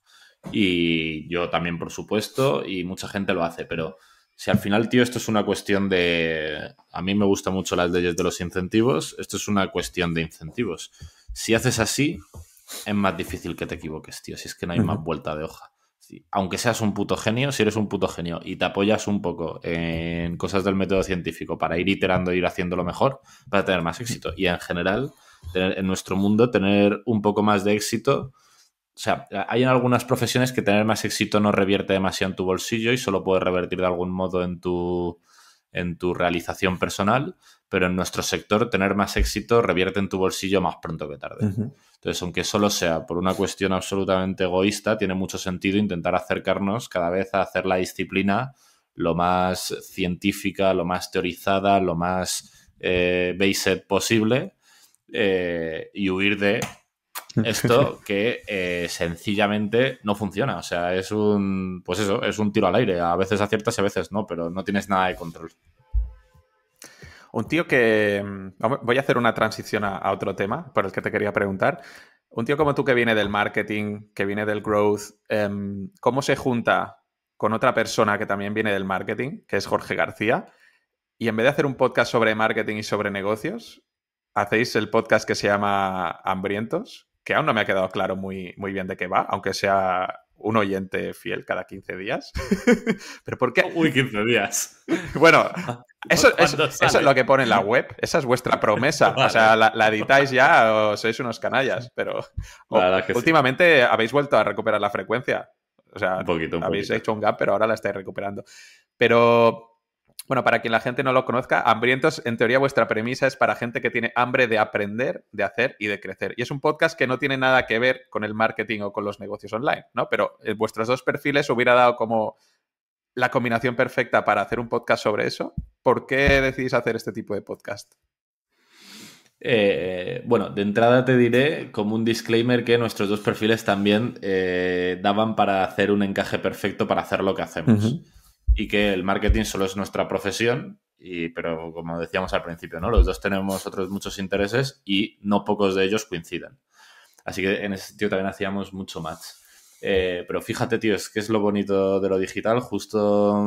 Y yo también, por supuesto, y mucha gente lo hace, pero... Si al final, tío, esto es una cuestión de... A mí me gustan mucho las leyes de los incentivos. Esto es una cuestión de incentivos. Si haces así, es más difícil que te equivoques, tío. Si es que no hay más vuelta de hoja. Sí. Aunque seas un puto genio, si eres un puto genio y te apoyas un poco en cosas del método científico para ir iterando e ir haciéndolo mejor, vas a tener más éxito. Y en general, tener, en nuestro mundo, tener un poco más de éxito... O sea, hay en algunas profesiones que tener más éxito no revierte demasiado en tu bolsillo y solo puede revertir de algún modo en tu, en tu realización personal, pero en nuestro sector tener más éxito revierte en tu bolsillo más pronto que tarde. Uh-huh. Entonces, aunque solo sea por una cuestión absolutamente egoísta, tiene mucho sentido intentar acercarnos cada vez a hacer la disciplina lo más científica, lo más teorizada, lo más eh, based posible eh, y huir de... esto que eh, sencillamente no funciona. O sea, es un... Pues eso, es un tiro al aire. A veces aciertas y a veces no, pero no tienes nada de control. Un tío que... Voy a hacer una transición a, a otro tema por el que te quería preguntar. Un tío como tú que viene del marketing, que viene del growth, eh, ¿cómo se junta con otra persona que también viene del marketing, que es Jorge García? Y en vez de hacer un podcast sobre marketing y sobre negocios, hacéis el podcast que se llama Hambrientos, que aún no me ha quedado claro muy, muy bien de qué va, aunque sea un oyente fiel cada quince días. ¿Pero por qué? Uy, quince días. Bueno, Eso, eso, eso es lo que pone en la web. Esa es vuestra promesa. Vale. O sea, la, la editáis ya o sois unos canallas. Pero o, últimamente sí. habéis vuelto a recuperar la frecuencia. O sea, un poquito, un habéis poquito. hecho un gap, pero ahora la estáis recuperando. Pero... Bueno, para quien la gente no lo conozca, Hambrientos, en teoría vuestra premisa es para gente que tiene hambre de aprender, de hacer y de crecer. Y es un podcast que no tiene nada que ver con el marketing o con los negocios online, ¿no? Pero eh, vuestros dos perfiles hubiera dado como la combinación perfecta para hacer un podcast sobre eso. ¿Por qué decidís hacer este tipo de podcast? Eh, bueno, de entrada te diré como un disclaimer que nuestros dos perfiles también eh, daban para hacer un encaje perfecto para hacer lo que hacemos. Uh-huh. Y que el marketing solo es nuestra profesión, y, pero como decíamos al principio, ¿no? Los dos tenemos otros muchos intereses y no pocos de ellos coinciden. Así que en ese sentido también hacíamos mucho match. Eh, pero fíjate, tío, es que es lo bonito de lo digital. Justo,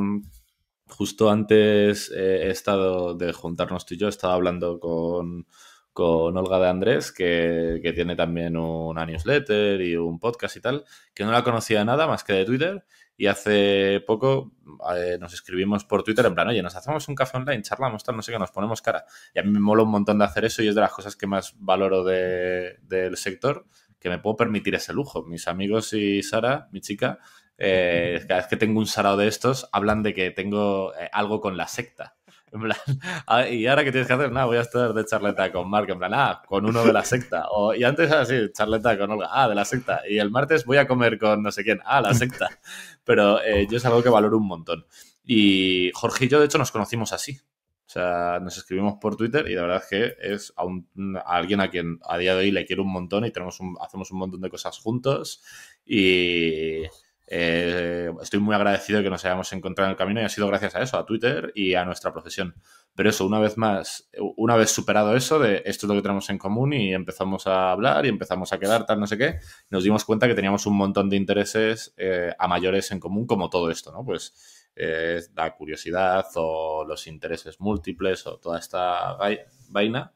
justo antes eh, he estado de juntarnos tú y yo, he estado hablando con, con Olga de Andrés, que, que tiene también una newsletter y un podcast y tal, que no la conocía de nada más que de Twitter. Y hace poco eh, nos escribimos por Twitter en plan, oye, nos hacemos un café online, charlamos, tal, no sé qué, nos ponemos cara. Y a mí me mola un montón de hacer eso y es de las cosas que más valoro de, del sector, que me puedo permitir ese lujo. Mis amigos y Sara, mi chica, eh, cada vez que tengo un sarao de estos, hablan de que tengo eh, algo con la secta. En plan, y ahora que tienes que hacer, nada, voy a estar de charleta con Marc, en plan, ah, con uno de la secta. O, y antes así, ah, charleta con Olga, ah, de la secta. Y el martes voy a comer con no sé quién, ah, la secta. Pero eh, yo es algo que valoro un montón. Y Jorge y yo, de hecho, nos conocimos así. O sea, nos escribimos por Twitter y la verdad es que es a, un, a alguien a quien a día de hoy le quiero un montón y tenemos un, hacemos un montón de cosas juntos. Y... Eh, estoy muy agradecido que nos hayamos encontrado en el camino y ha sido gracias a eso, a Twitter y a nuestra profesión. Pero eso, una vez más, una vez superado eso de esto es lo que tenemos en común y empezamos a hablar y empezamos a quedar tal no sé qué, nos dimos cuenta que teníamos un montón de intereses eh, a mayores en común como todo esto, ¿no? Pues eh, la curiosidad o los intereses múltiples o toda esta vaina.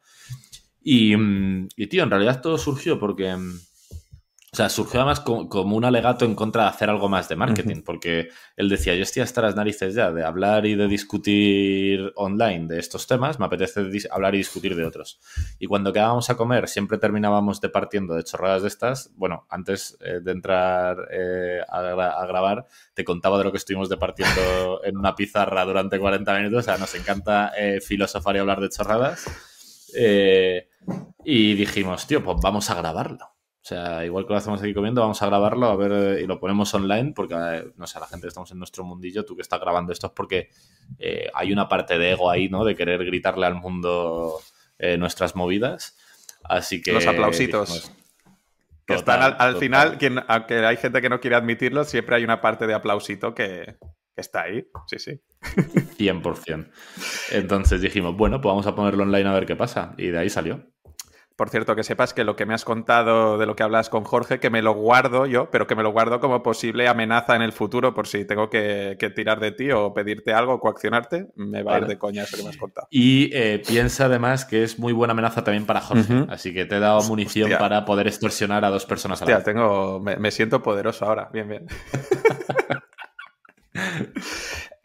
Y, y tío, en realidad todo surgió porque... O sea, surgió además como un alegato en contra de hacer algo más de marketing, porque él decía, yo estoy hasta las narices ya de hablar y de discutir online de estos temas, me apetece hablar y discutir de otros. Y cuando quedábamos a comer siempre terminábamos departiendo de chorradas de estas. Bueno, antes eh, de entrar eh, a, gra- a grabar, te contaba de lo que estuvimos departiendo en una pizarra durante cuarenta minutos. O sea, nos encanta eh, filosofar y hablar de chorradas. Eh, y dijimos, tío, pues vamos a grabarlo. O sea, igual que lo hacemos aquí comiendo, vamos a grabarlo a ver y lo ponemos online porque, no sé, la gente que estamos en nuestro mundillo, tú que estás grabando esto es porque eh, hay una parte de ego ahí, ¿no? De querer gritarle al mundo eh, nuestras movidas. Así que... Los aplausitos. Digamos, que total, están al, al final, quien, aunque hay gente que no quiere admitirlo, siempre hay una parte de aplausito que... Está ahí, sí, sí. cien por ciento. Entonces dijimos, bueno, pues vamos a ponerlo online a ver qué pasa. Y de ahí salió. Por cierto, que sepas que lo que me has contado de lo que hablas con Jorge, que me lo guardo yo, pero que me lo guardo como posible amenaza en el futuro por si tengo que, que tirar de ti o pedirte algo, coaccionarte, me va vale. a ir de coña eso que me has contado. Y eh, piensa además que es muy buena amenaza también para Jorge, uh-huh. así que te he dado munición Hostia. para poder extorsionar a dos personas a la vez. Tengo, me, me siento poderoso ahora, bien, bien.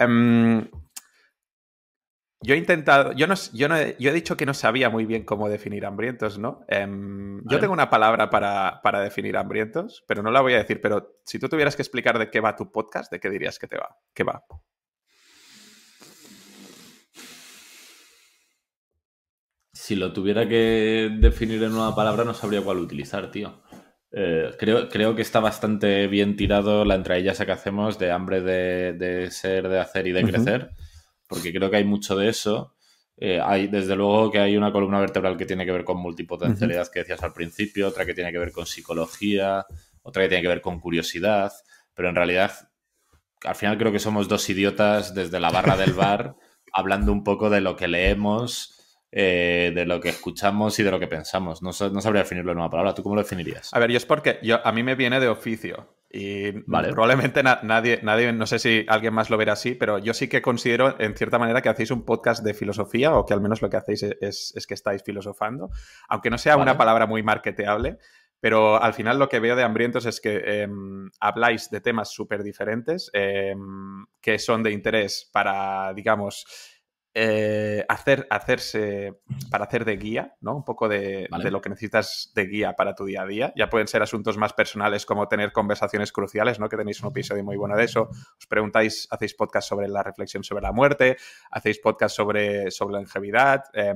um, Yo he intentado, yo no, yo no, yo he dicho que no sabía muy bien cómo definir hambrientos, ¿no? Eh, yo tengo una palabra para, para definir hambrientos, pero no la voy a decir. Pero si tú tuvieras que explicar de qué va tu podcast, ¿de qué dirías que te va? ¿Qué va? Si lo tuviera que definir en una palabra, no sabría cuál utilizar, tío. Eh, creo, creo que está bastante bien tirado la entradilla que hacemos de hambre de, de ser, de hacer y de uh-huh. crecer. Porque creo que hay mucho de eso. Eh, hay, desde luego que hay una columna vertebral que tiene que ver con multipotencialidad uh-huh. que decías al principio, otra que tiene que ver con psicología, otra que tiene que ver con curiosidad, pero en realidad al final creo que somos dos idiotas desde la barra del bar hablando un poco de lo que leemos, eh, de lo que escuchamos y de lo que pensamos. No, no sabría definirlo en una palabra. ¿Tú cómo lo definirías? A ver, yo es porque yo, a mí me viene de oficio. Y vale. probablemente na- nadie, nadie, no sé si alguien más lo verá así, pero yo sí que considero en cierta manera que hacéis un podcast de filosofía o que al menos lo que hacéis es, es, es que estáis filosofando, aunque no sea vale. una palabra muy marketeable, pero al final lo que veo de Hambrientos es que eh, habláis de temas súper diferentes eh, que son de interés para, digamos... eh, hacer, hacerse para hacer de guía, ¿no? Un poco de, vale. de lo que necesitas de guía para tu día a día. Ya pueden ser asuntos más personales como tener conversaciones cruciales, ¿no? Que tenéis un episodio muy bueno de eso. Os preguntáis, hacéis podcast sobre la reflexión sobre la muerte, hacéis podcast sobre, sobre la longevidad, eh,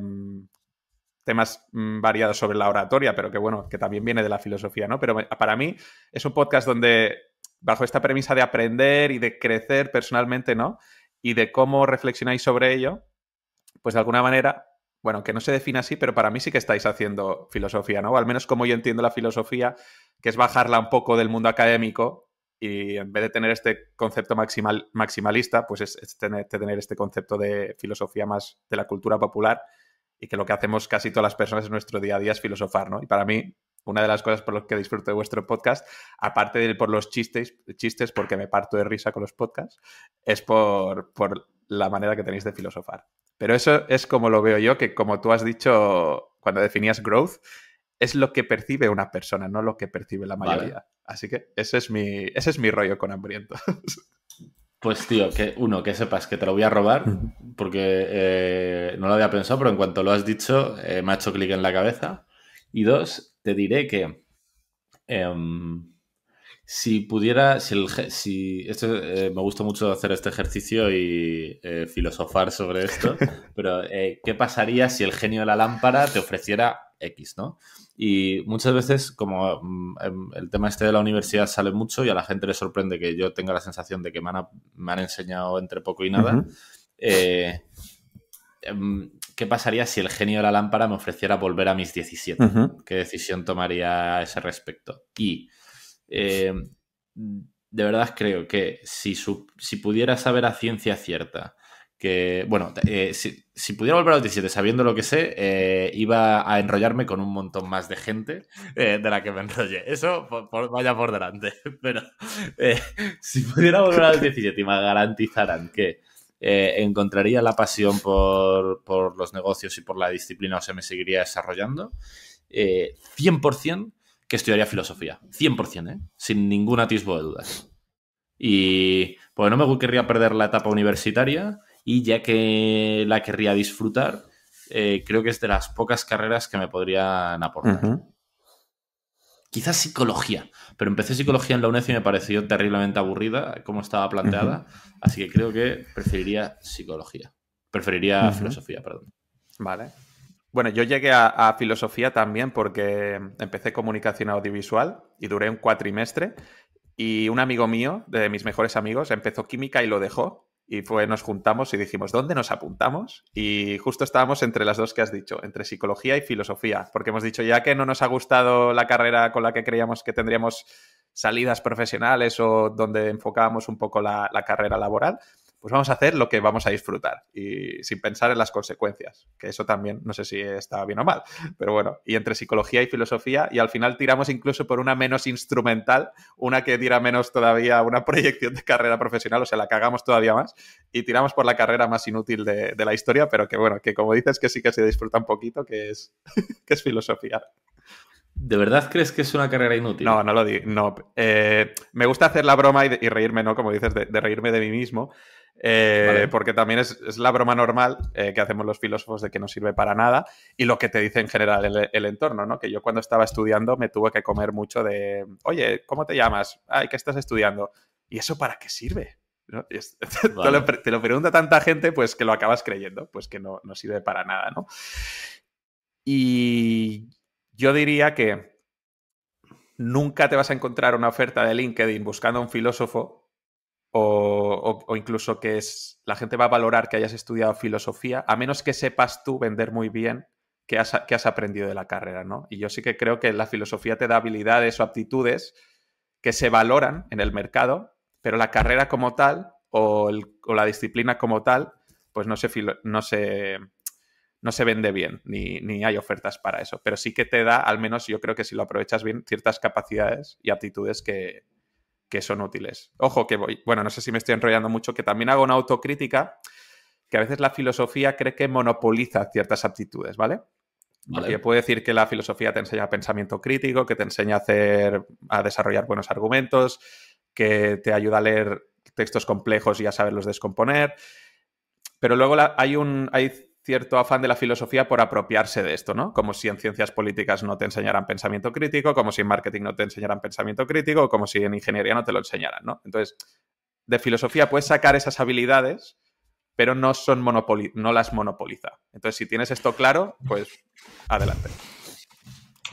temas variados sobre la oratoria, pero que bueno, que también viene de la filosofía, ¿no? Pero para mí es un podcast donde, bajo esta premisa de aprender y de crecer personalmente, ¿no? Y de cómo reflexionáis sobre ello, pues de alguna manera, bueno, que no se define así, pero para mí sí que estáis haciendo filosofía, ¿no? O al menos como yo entiendo la filosofía, que es bajarla un poco del mundo académico y en vez de tener este concepto maximal, maximalista, pues es, es tener, tener este concepto de filosofía más de la cultura popular, y que lo que hacemos casi todas las personas en nuestro día a día es filosofar, ¿no? Y para mí, una de las cosas por las que disfruto de vuestro podcast, aparte de por los chistes, chistes porque me parto de risa con los podcasts, es por, por la manera que tenéis de filosofar. Pero eso es como lo veo yo, que como tú has dicho cuando definías growth, es lo que percibe una persona, no lo que percibe la mayoría. Vale. Así que ese es mi, ese es mi rollo con Hambrientos. Pues tío, que uno, que sepas que te lo voy a robar, porque eh, no lo había pensado, pero en cuanto lo has dicho, eh, me ha hecho clic en la cabeza. Y dos, te diré que eh, si pudiera, si, el, si esto, eh, me gusta mucho hacer este ejercicio y eh, filosofar sobre esto, pero eh, ¿qué pasaría si el genio de la lámpara te ofreciera X, ¿no? Y muchas veces, como mm, el tema este de la universidad sale mucho y a la gente le sorprende que yo tenga la sensación de que me han, me han enseñado entre poco y nada, uh-huh. eh, mm, ¿qué pasaría si el genio de la lámpara me ofreciera volver a mis diecisiete? Uh-huh. ¿Qué decisión tomaría a ese respecto? Y eh, de verdad creo que si, su, si pudiera saber a ciencia cierta que, bueno, eh, si, si pudiera volver a los diecisiete sabiendo lo que sé, eh, iba a enrollarme con un montón más de gente eh, de la que me enrolle. Eso por, por, vaya por delante. Pero eh, si pudiera volver a los diecisiete y me garantizaran que eh, encontraría la pasión por, por los negocios y por la disciplina, o sea, me seguiría desarrollando, eh, cien por ciento que estudiaría filosofía. cien por ciento, ¿eh? Sin ningún atisbo de dudas. Y pues no me querría perder la etapa universitaria. Y ya que la querría disfrutar, eh, creo que es de las pocas carreras que me podrían aportar. Uh-huh. Quizás psicología, pero empecé psicología en la UNED y me pareció terriblemente aburrida como estaba planteada. Uh-huh. Así que creo que preferiría psicología. Preferiría uh-huh. filosofía, perdón. Vale. Bueno, yo llegué a, a filosofía también porque empecé comunicación audiovisual y duré un cuatrimestre. Y un amigo mío, de mis mejores amigos, empezó química y lo dejó. Y fue, nos juntamos y dijimos, ¿dónde nos apuntamos? Y justo estábamos entre las dos que has dicho, entre psicología y filosofía, porque hemos dicho, ya que no nos ha gustado la carrera con la que creíamos que tendríamos salidas profesionales o donde enfocábamos un poco la, la carrera laboral, pues vamos a hacer lo que vamos a disfrutar y sin pensar en las consecuencias, que eso también, no sé si está bien o mal, pero bueno, y entre psicología y filosofía, y al final tiramos incluso por una menos instrumental, una que tira menos todavía una proyección de carrera profesional, o sea, la cagamos todavía más, y tiramos por la carrera más inútil de, de la historia, pero que bueno, que como dices que sí que se disfruta un poquito, que es, que es filosofía. ¿De verdad crees que es una carrera inútil? No, no lo digo. No. Eh, me gusta hacer la broma y, de, y reírme, ¿no? Como dices, de, de reírme de mí mismo. Eh, vale. Porque también es, es la broma normal eh, que hacemos los filósofos de que no sirve para nada y lo que te dice en general el, el entorno, ¿no? Que yo cuando estaba estudiando me tuve que comer mucho de, oye, ¿cómo te llamas? Ay, ¿qué estás estudiando? ¿Y eso para qué sirve? ¿No? Es, vale. te, lo, te lo pregunta tanta gente, pues que lo acabas creyendo, pues que no, no sirve para nada, ¿no? Y... yo diría que nunca te vas a encontrar una oferta de LinkedIn buscando a un filósofo o, o, o incluso que es, la gente va a valorar que hayas estudiado filosofía, a menos que sepas tú vender muy bien qué has, qué has aprendido de la carrera, ¿no? Y yo sí que creo que la filosofía te da habilidades o aptitudes que se valoran en el mercado, pero la carrera como tal o, el, o la disciplina como tal, pues no se... Filo, no se No se vende bien, ni, ni hay ofertas para eso. Pero sí que te da, al menos yo creo que si lo aprovechas bien, ciertas capacidades y aptitudes que, que son útiles. Ojo, que voy... Bueno, no sé si me estoy enrollando mucho, que también hago una autocrítica, que a veces la filosofía cree que monopoliza ciertas aptitudes, ¿vale? Vale. Porque yo puedo decir que la filosofía te enseña pensamiento crítico, que te enseña a hacer, a desarrollar buenos argumentos, que te ayuda a leer textos complejos y a saberlos descomponer... Pero luego la, hay un hay cierto afán de la filosofía por apropiarse de esto, ¿no? Como si en ciencias políticas no te enseñaran pensamiento crítico, como si en marketing no te enseñaran pensamiento crítico, o como si en ingeniería no te lo enseñaran, ¿no? Entonces, de filosofía puedes sacar esas habilidades, pero no, son monopoli no las monopoliza. Entonces, si tienes esto claro, pues adelante.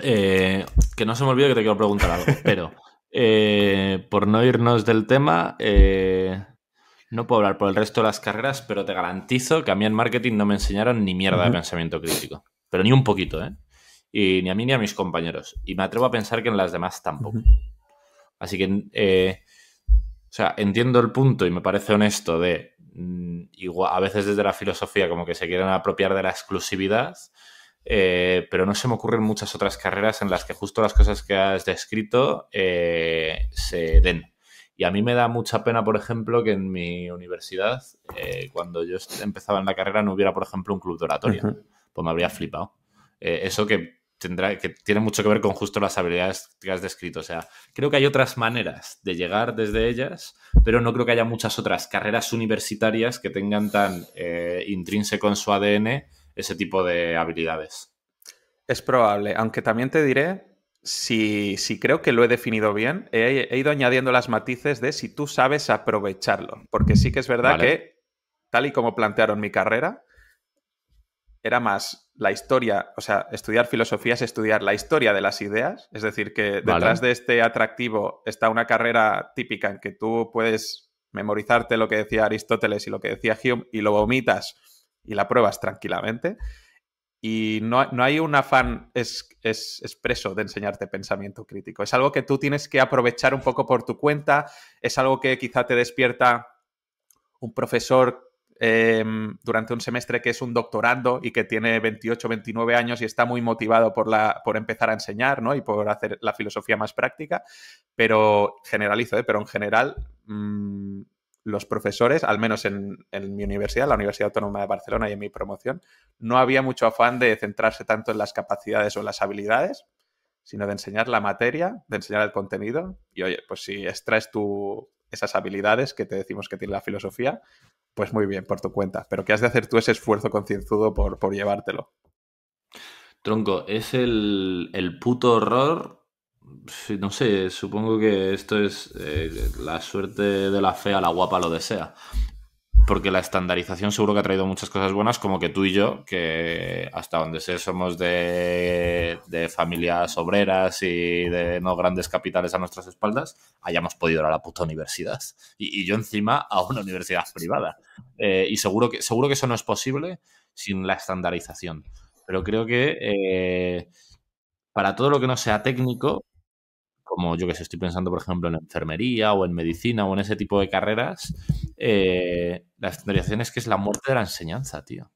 Eh, que no se me olvide que te quiero preguntar algo, pero eh, por no irnos del tema... Eh... No puedo hablar por el resto de las carreras, pero te garantizo que a mí en marketing no me enseñaron ni mierda de pensamiento crítico. Pero ni un poquito, ¿eh? Y ni a mí ni a mis compañeros. Y me atrevo a pensar que en las demás tampoco. Así que, eh, o sea, entiendo el punto y me parece honesto de, igual, a veces desde la filosofía como que se quieren apropiar de la exclusividad, eh, pero no se me ocurren muchas otras carreras en las que justo las cosas que has descrito eh, se den. Y a mí me da mucha pena, por ejemplo, que en mi universidad, eh, cuando yo empezaba en la carrera, no hubiera, por ejemplo, un club de oratoria. Uh-huh. Pues me habría flipado. Eh, eso que tendrá, que tiene mucho que ver con justo las habilidades que has descrito. O sea, creo que hay otras maneras de llegar desde ellas, pero no creo que haya muchas otras carreras universitarias que tengan tan eh, intrínseco en su A D N ese tipo de habilidades. Es probable, aunque también te diré... Si, si creo que lo he definido bien, he, he ido añadiendo las matices de si tú sabes aprovecharlo. Porque sí que es verdad vale. que, tal y como plantearon mi carrera, era más la historia, o sea, estudiar filosofía es estudiar la historia de las ideas. Es decir, que detrás vale. de este atractivo está una carrera típica en que tú puedes memorizarte lo que decía Aristóteles y lo que decía Hume y lo vomitas y la pruebas tranquilamente. Y no, no hay un afán es, es, expreso de enseñarte pensamiento crítico. Es algo que tú tienes que aprovechar un poco por tu cuenta. Es algo que quizá te despierta un profesor eh, durante un semestre que es un doctorando y que tiene veintiocho, veintinueve años y está muy motivado por, la, por empezar a enseñar, ¿no? Y por hacer la filosofía más práctica. Pero generalizo, ¿eh? Pero en general... Mmm, los profesores, al menos en, en mi universidad, la Universidad Autónoma de Barcelona y en mi promoción, no había mucho afán de centrarse tanto en las capacidades o en las habilidades, sino de enseñar la materia, de enseñar el contenido. Y oye, pues si extraes tú esas habilidades que te decimos que tiene la filosofía, pues muy bien, por tu cuenta. Pero que has de hacer tú ese esfuerzo concienzudo por, por llevártelo. Tronco, es el, el puto horror... Sí, no sé, supongo que esto es eh, la suerte de la fea, la guapa lo desea. Porque la estandarización seguro que ha traído muchas cosas buenas, como que tú y yo, que hasta donde sé somos de, de familias obreras y de no grandes capitales a nuestras espaldas, hayamos podido ir a la puta universidad. Y, y yo encima a una universidad privada. Eh, y seguro que, seguro que eso no es posible sin la estandarización. Pero creo que eh, para todo lo que no sea técnico... como yo que sé, estoy pensando por ejemplo en enfermería o en medicina o en ese tipo de carreras, eh, la estandarización es que es la muerte de la enseñanza, tío.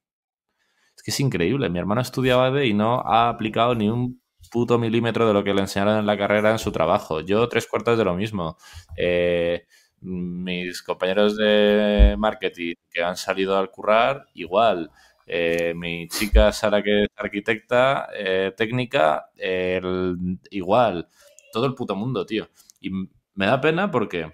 Es que es increíble. Mi hermano estudiaba A D E y no ha aplicado ni un puto milímetro de lo que le enseñaron en la carrera en su trabajo. Yo tres cuartos de lo mismo. Eh, mis compañeros de marketing que han salido al currar, igual. Eh, mi chica Sara, que es arquitecta, eh, técnica, eh, el, igual... todo el puto mundo, tío. Y me da pena porque...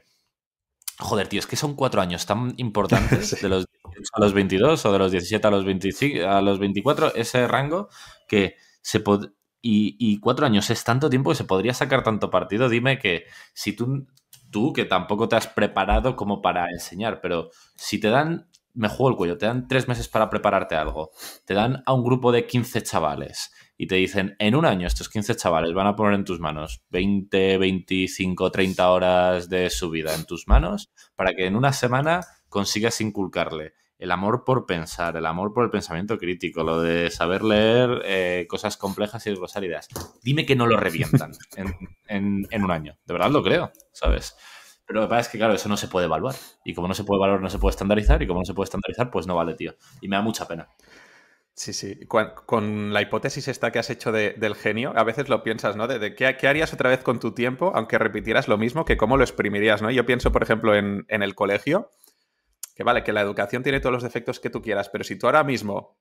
Joder, tío, es que son cuatro años tan importantes, sí. de los dieciocho a los veintidós o de los diecisiete a los veinticinco, a los veinticuatro, ese rango que se pod... y, y cuatro años es tanto tiempo que se podría sacar tanto partido. Dime que si tú, tú, que tampoco te has preparado como para enseñar, pero si te dan... me juego el cuello, te dan tres meses para prepararte algo, te dan a un grupo de quince chavales y te dicen, en un año estos quince chavales van a poner en tus manos veinte, veinticinco, treinta horas de su vida en tus manos para que en una semana consigas inculcarle el amor por pensar, el amor por el pensamiento crítico, lo de saber leer eh, cosas complejas y desglosar ideas. Dime que no lo revientan en, en, en un año. De verdad lo creo, ¿sabes? Pero lo que pasa es que, claro, eso no se puede evaluar. Y como no se puede evaluar, no se puede estandarizar. Y como no se puede estandarizar, pues no vale, tío. Y me da mucha pena. Sí, sí. Con, con la hipótesis esta que has hecho de, del genio, a veces lo piensas, ¿no? De, de ¿qué, qué harías otra vez con tu tiempo, aunque repitieras lo mismo, que cómo lo exprimirías, ¿no? Yo pienso, por ejemplo, en, en el colegio, que vale, que la educación tiene todos los defectos que tú quieras, pero si tú ahora mismo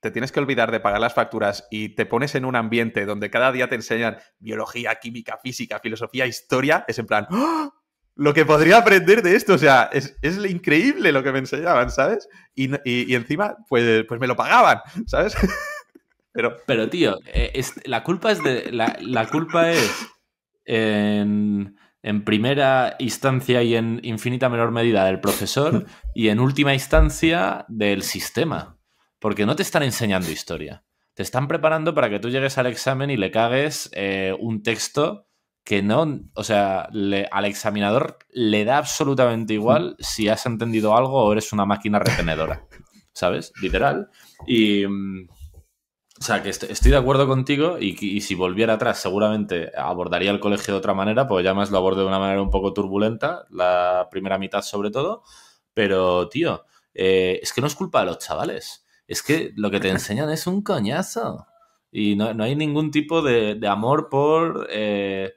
te tienes que olvidar de pagar las facturas y te pones en un ambiente donde cada día te enseñan biología, química, física, filosofía, historia, es en plan... ¡oh! lo que podría aprender de esto. O sea, es, es increíble lo que me enseñaban, ¿sabes? Y, y, y encima, pues, pues me lo pagaban, ¿sabes? Pero, Pero tío, eh, es, la culpa es de. La, la culpa es. En, en primera instancia y en infinita menor medida del profesor y en última instancia del sistema, porque no te están enseñando historia, te están preparando para que tú llegues al examen y le cagues eh, un texto que no, o sea, le, al examinador le da absolutamente igual si has entendido algo o eres una máquina retenedora, ¿sabes? Literal. Y... o sea, que estoy de acuerdo contigo y, y si volviera atrás seguramente abordaría el colegio de otra manera, porque ya más lo abordé de una manera un poco turbulenta, la primera mitad sobre todo, pero, tío, eh, es que no es culpa de los chavales, es que lo que te enseñan es un coñazo y no, no hay ningún tipo de, de amor por... Eh,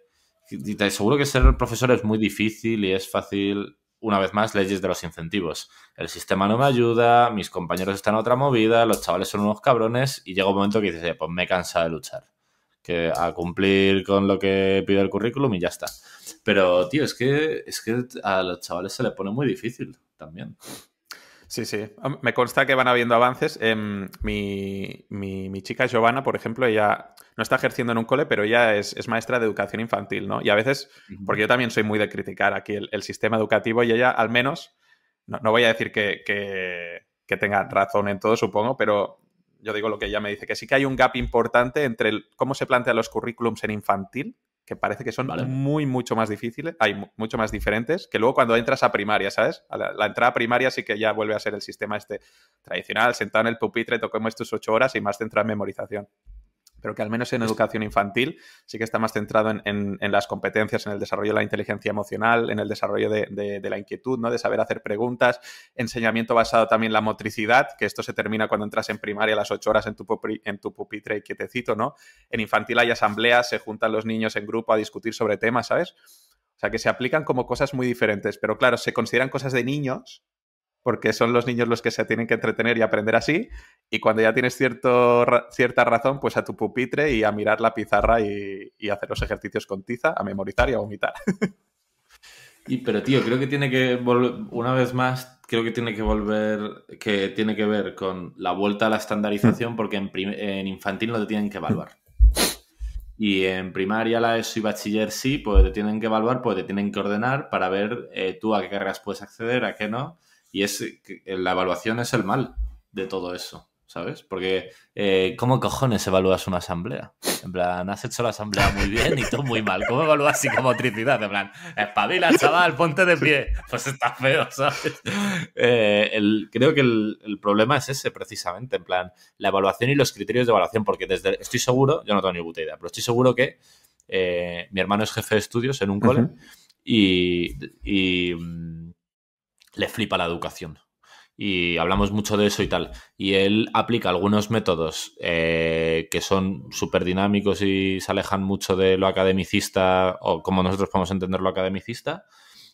y te aseguro que ser profesor es muy difícil y es fácil... Una vez más, leyes de los incentivos. El sistema no me ayuda, mis compañeros están a otra movida, los chavales son unos cabrones y llega un momento que dices, eh, pues me he cansado de luchar. Que a cumplir con lo que pide el currículum y ya está. Pero, tío, es que, es que a los chavales se les pone muy difícil también. Sí, sí. Me consta que van habiendo avances. Eh, mi, mi, mi chica Giovanna, por ejemplo, ella... no está ejerciendo en un cole, pero ella es, es maestra de educación infantil, ¿no? Y a veces, porque yo también soy muy de criticar aquí el, el sistema educativo y ella, al menos, no, no voy a decir que, que, que tenga razón en todo, supongo, pero yo digo lo que ella me dice, que sí que hay un gap importante entre el, cómo se plantean los currículums en infantil, que parece que son vale. muy, mucho más difíciles, hay mucho más diferentes, que luego cuando entras a primaria, ¿sabes? A la, la entrada a primaria sí que ya vuelve a ser el sistema este tradicional, sentado en el pupitre, toquemos tus ocho horas y más centrado en memorización. Pero que al menos en educación infantil sí que está más centrado en, en, en las competencias, en el desarrollo de la inteligencia emocional, en el desarrollo de, de, de la inquietud, ¿no? De saber hacer preguntas, enseñamiento basado también en la motricidad, que esto se termina cuando entras en primaria a las ocho horas en tu, pupi, en tu pupitre y quietecito, ¿no? En infantil hay asambleas, se juntan los niños en grupo a discutir sobre temas, ¿sabes? O sea, que se aplican como cosas muy diferentes, pero claro, se consideran cosas de niños... porque son los niños los que se tienen que entretener y aprender así, y cuando ya tienes cierto, ra, cierta razón, pues a tu pupitre y a mirar la pizarra y, y hacer los ejercicios con tiza, a memorizar y a vomitar. Y, pero tío, creo que tiene que volver, una vez más, creo que tiene que volver, que tiene que ver con la vuelta a la estandarización, porque en, prim, en infantil no te tienen que evaluar. Y en primaria, la ESO y bachiller sí, pues te tienen que evaluar, pues te tienen que ordenar para ver eh, tú a qué carreras puedes acceder, a qué no... Y es la evaluación es el mal de todo eso, ¿sabes? Porque, eh, ¿cómo cojones evalúas una asamblea? En plan, has hecho la asamblea muy bien y tú muy mal. ¿Cómo evalúas psicomotricidad? En plan, espabila, chaval, ponte de pie. Pues está feo, ¿sabes? Eh, el, creo que el, el problema es ese, precisamente. En plan, la evaluación y los criterios de evaluación. Porque desde estoy seguro, yo no tengo ni puta idea, pero estoy seguro que eh, mi hermano es jefe de estudios en un cole uh-huh. y... y le flipa la educación y hablamos mucho de eso y tal, y él aplica algunos métodos eh, que son súper dinámicos y se alejan mucho de lo academicista o como nosotros podemos entender lo academicista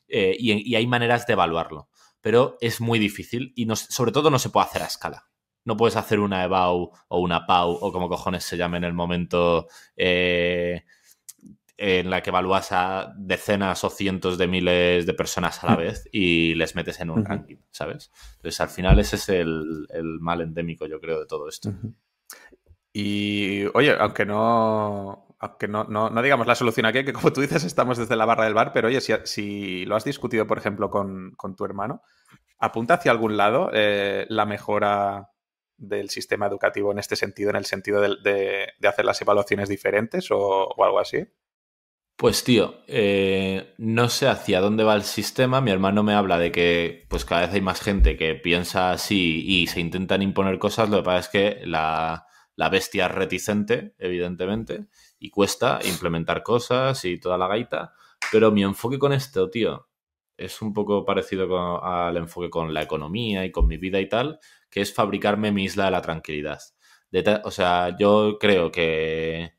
eh, y, y hay maneras de evaluarlo, pero es muy difícil y no, sobre todo no se puede hacer a escala. No puedes hacer una EBAU o una PAU o como cojones se llame en el momento eh, en la que evalúas a decenas o cientos de miles de personas a la vez y les metes en un uh-huh. ranking, ¿sabes? Entonces, al final ese es el, el mal endémico, yo creo, de todo esto. Uh-huh. Y, oye, aunque no, aunque no, no, no digamos la solución aquí, que como tú dices, estamos desde la barra del bar, pero, oye, si, si lo has discutido, por ejemplo, con, con tu hermano, ¿apunta hacia algún lado eh, la mejora del sistema educativo en este sentido, en el sentido de, de, de hacer las evaluaciones diferentes o, o algo así? Pues tío, eh, no sé hacia dónde va el sistema. Mi hermano me habla de que pues cada vez hay más gente que piensa así y se intentan imponer cosas. Lo que pasa es que la, la bestia es reticente, evidentemente, y cuesta implementar cosas y toda la gaita. Pero mi enfoque con esto, tío, es un poco parecido con, al enfoque con la economía y con mi vida y tal, que es fabricarme mi isla de la tranquilidad. De ta- o sea, yo creo que...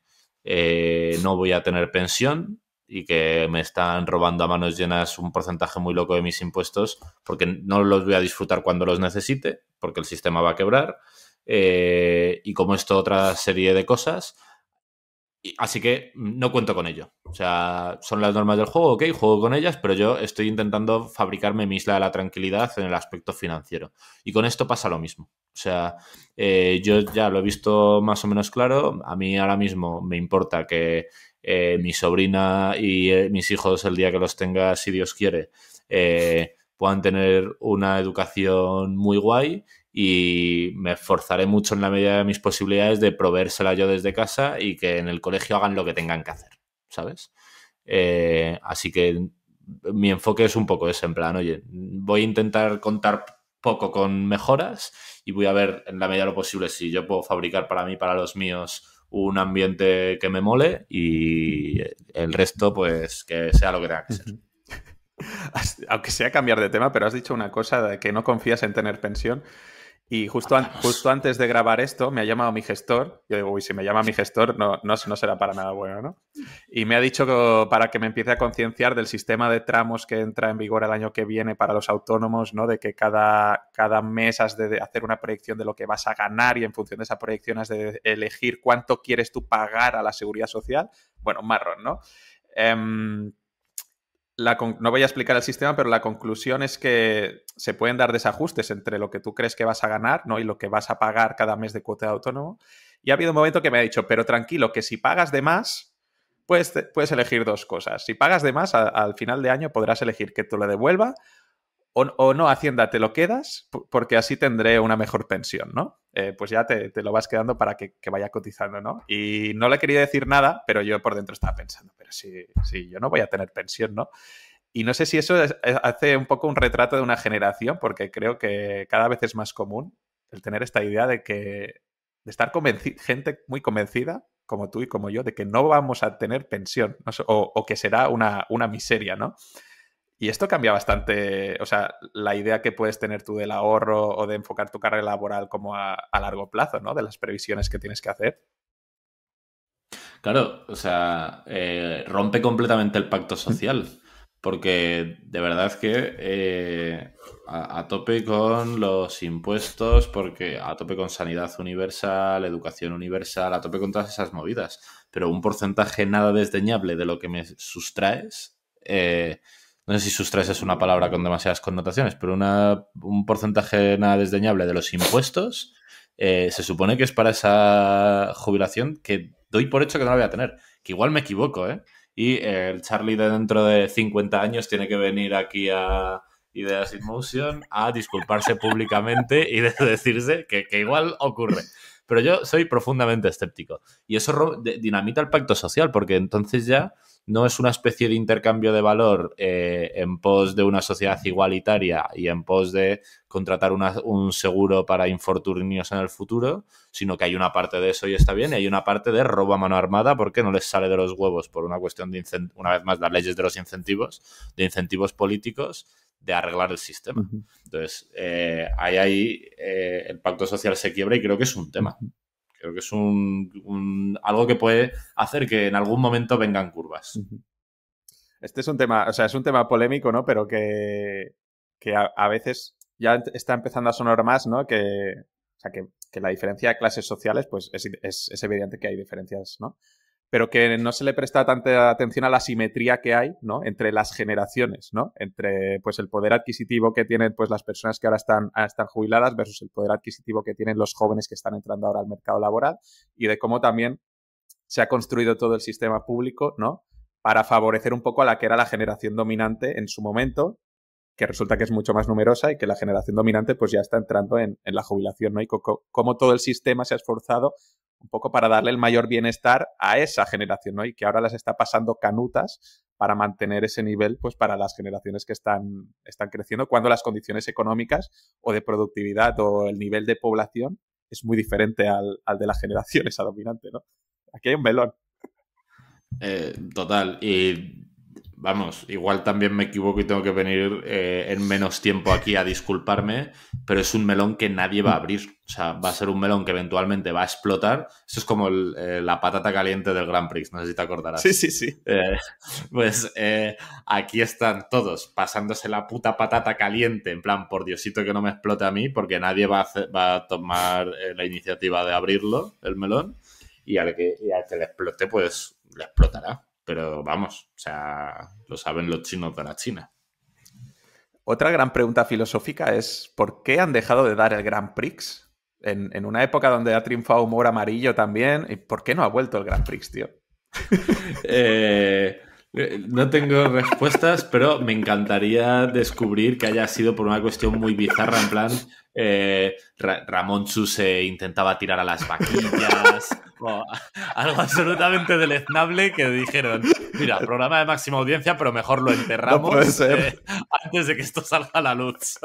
Eh, no voy a tener pensión y que me están robando a manos llenas un porcentaje muy loco de mis impuestos porque no los voy a disfrutar cuando los necesite, porque el sistema va a quebrar eh, y como esto otra serie de cosas Así que no cuento con ello. O sea, son las normas del juego, ok, juego con ellas, pero yo estoy intentando fabricarme mi isla de la tranquilidad en el aspecto financiero. Y con esto pasa lo mismo. O sea, eh, yo ya lo he visto más o menos claro. A mí ahora mismo me importa que eh, mi sobrina y eh, mis hijos, el día que los tenga, si Dios quiere, eh, puedan tener una educación muy guay. Y me esforzaré mucho en la medida de mis posibilidades de proveérsela yo desde casa y que en el colegio hagan lo que tengan que hacer, ¿sabes? Eh, así que mi enfoque es un poco ese, en plan, oye, voy a intentar contar poco con mejoras y voy a ver en la medida de lo posible si yo puedo fabricar para mí, para los míos, un ambiente que me mole y el resto, pues, que sea lo que tenga que ser. Aunque sea cambiar de tema, pero has dicho una cosa de que no confías en tener pensión. Y justo, an justo antes de grabar esto me ha llamado mi gestor. Yo digo, uy, si me llama mi gestor no, no, no será para nada bueno, ¿no? Y me ha dicho que, para que me empiece a concienciar del sistema de tramos que entra en vigor el año que viene para los autónomos, ¿no? De que cada, cada mes has de hacer una proyección de lo que vas a ganar y en función de esa proyección has de elegir cuánto quieres tú pagar a la seguridad social. Bueno, marrón, ¿no? Eh, La no voy a explicar el sistema, pero la conclusión es que se pueden dar desajustes entre lo que tú crees que vas a ganar, ¿no? Y lo que vas a pagar cada mes de cuota de autónomo. Y ha habido un momento que me ha dicho, pero tranquilo, que si pagas de más, puedes, puedes elegir dos cosas. Si pagas de más, a, al final de año podrás elegir que te lo devuelva o, o no, Hacienda, te lo quedas porque así tendré una mejor pensión, ¿no? Eh, pues ya te, te lo vas quedando para que, que vaya cotizando, ¿no? Y no le quería decir nada, pero yo por dentro estaba pensando, pero sí, sí, yo no voy a tener pensión, ¿no? Y no sé si eso es, hace un poco un retrato de una generación, porque creo que cada vez es más común el tener esta idea de que, de estar convencida, gente muy convencida, como tú y como yo, de que no vamos a tener pensión, ¿no? O, o que será una, una miseria, ¿no? Y esto cambia bastante, o sea, la idea que puedes tener tú del ahorro o de enfocar tu carrera laboral como a, a largo plazo, ¿no? De las previsiones que tienes que hacer. Claro, o sea, eh, rompe completamente el pacto social, porque de verdad que eh, a, a tope con los impuestos, porque a tope con sanidad universal, educación universal, a tope con todas esas movidas, pero un porcentaje nada desdeñable de lo que me sustraes... Eh, No sé si sustraes es una palabra con demasiadas connotaciones, pero una, un porcentaje nada desdeñable de los impuestos eh, se supone que es para esa jubilación que doy por hecho que no la voy a tener. Que igual me equivoco, ¿eh? Y el Charly de dentro de cincuenta años tiene que venir aquí a Ideas in Motion a disculparse públicamente y de decirse que, que igual ocurre. Pero yo soy profundamente escéptico. Y eso dinamita el pacto social, porque entonces ya... no es una especie de intercambio de valor eh, en pos de una sociedad igualitaria y en pos de contratar una, un seguro para infortunios en el futuro, sino que hay una parte de eso y está bien, y hay una parte de robo a mano armada porque no les sale de los huevos por una cuestión de, una vez más, las leyes de los incentivos, de incentivos políticos, de arreglar el sistema. Entonces, eh, ahí, ahí eh, el pacto social se quiebra y creo que es un tema. Creo que es un, un, algo que puede hacer que en algún momento vengan curvas. Este es un tema, o sea, es un tema polémico, ¿no? Pero que, que a, a veces ya está empezando a sonar más, ¿no? Que, o sea, que, que la diferencia de clases sociales, pues es, es, es evidente que hay diferencias, ¿no? Pero que no se le presta tanta atención a la asimetría que hay, ¿no? Entre las generaciones, ¿no? Entre, pues, el poder adquisitivo que tienen, pues, las personas que ahora están, están jubiladas versus el poder adquisitivo que tienen los jóvenes que están entrando ahora al mercado laboral y de cómo también se ha construido todo el sistema público, ¿no? Para favorecer un poco a la que era la generación dominante en su momento, que resulta que es mucho más numerosa y que la generación dominante, pues, ya está entrando en, en la jubilación, ¿no? Y cómo todo el sistema se ha esforzado un poco para darle el mayor bienestar a esa generación, ¿no? Y que ahora las está pasando canutas para mantener ese nivel, pues, para las generaciones que están, están creciendo, cuando las condiciones económicas o de productividad o el nivel de población es muy diferente al, al de la generación esa dominante, ¿no? Aquí hay un velón. Eh, total. Y vamos, igual también me equivoco y tengo que venir eh, en menos tiempo aquí a disculparme, pero es un melón que nadie va a abrir. O sea, va a ser un melón que eventualmente va a explotar. Eso es como el, eh, la patata caliente del Grand Prix, no sé si te acordarás. Sí, sí, sí. Eh, pues eh, aquí están todos pasándose la puta patata caliente, en plan, por Diosito que no me explote a mí, porque nadie va a, hacer, va a tomar eh, la iniciativa de abrirlo, el melón. y al que, y al que le explote, pues le explotará. Pero vamos, o sea, lo saben los chinos de la China. Otra gran pregunta filosófica es ¿por qué han dejado de dar el Grand Prix? En, en una época donde ha triunfado humor amarillo también, ¿y por qué no ha vuelto el Grand Prix, tío? eh, no tengo respuestas, pero me encantaría descubrir que haya sido por una cuestión muy bizarra, en plan... Eh, Ra Ramón Chu se intentaba tirar a las vaquillas o algo absolutamente deleznable que dijeron, mira, programa de máxima audiencia, pero mejor lo enterramos no eh, antes de que esto salga a la luz.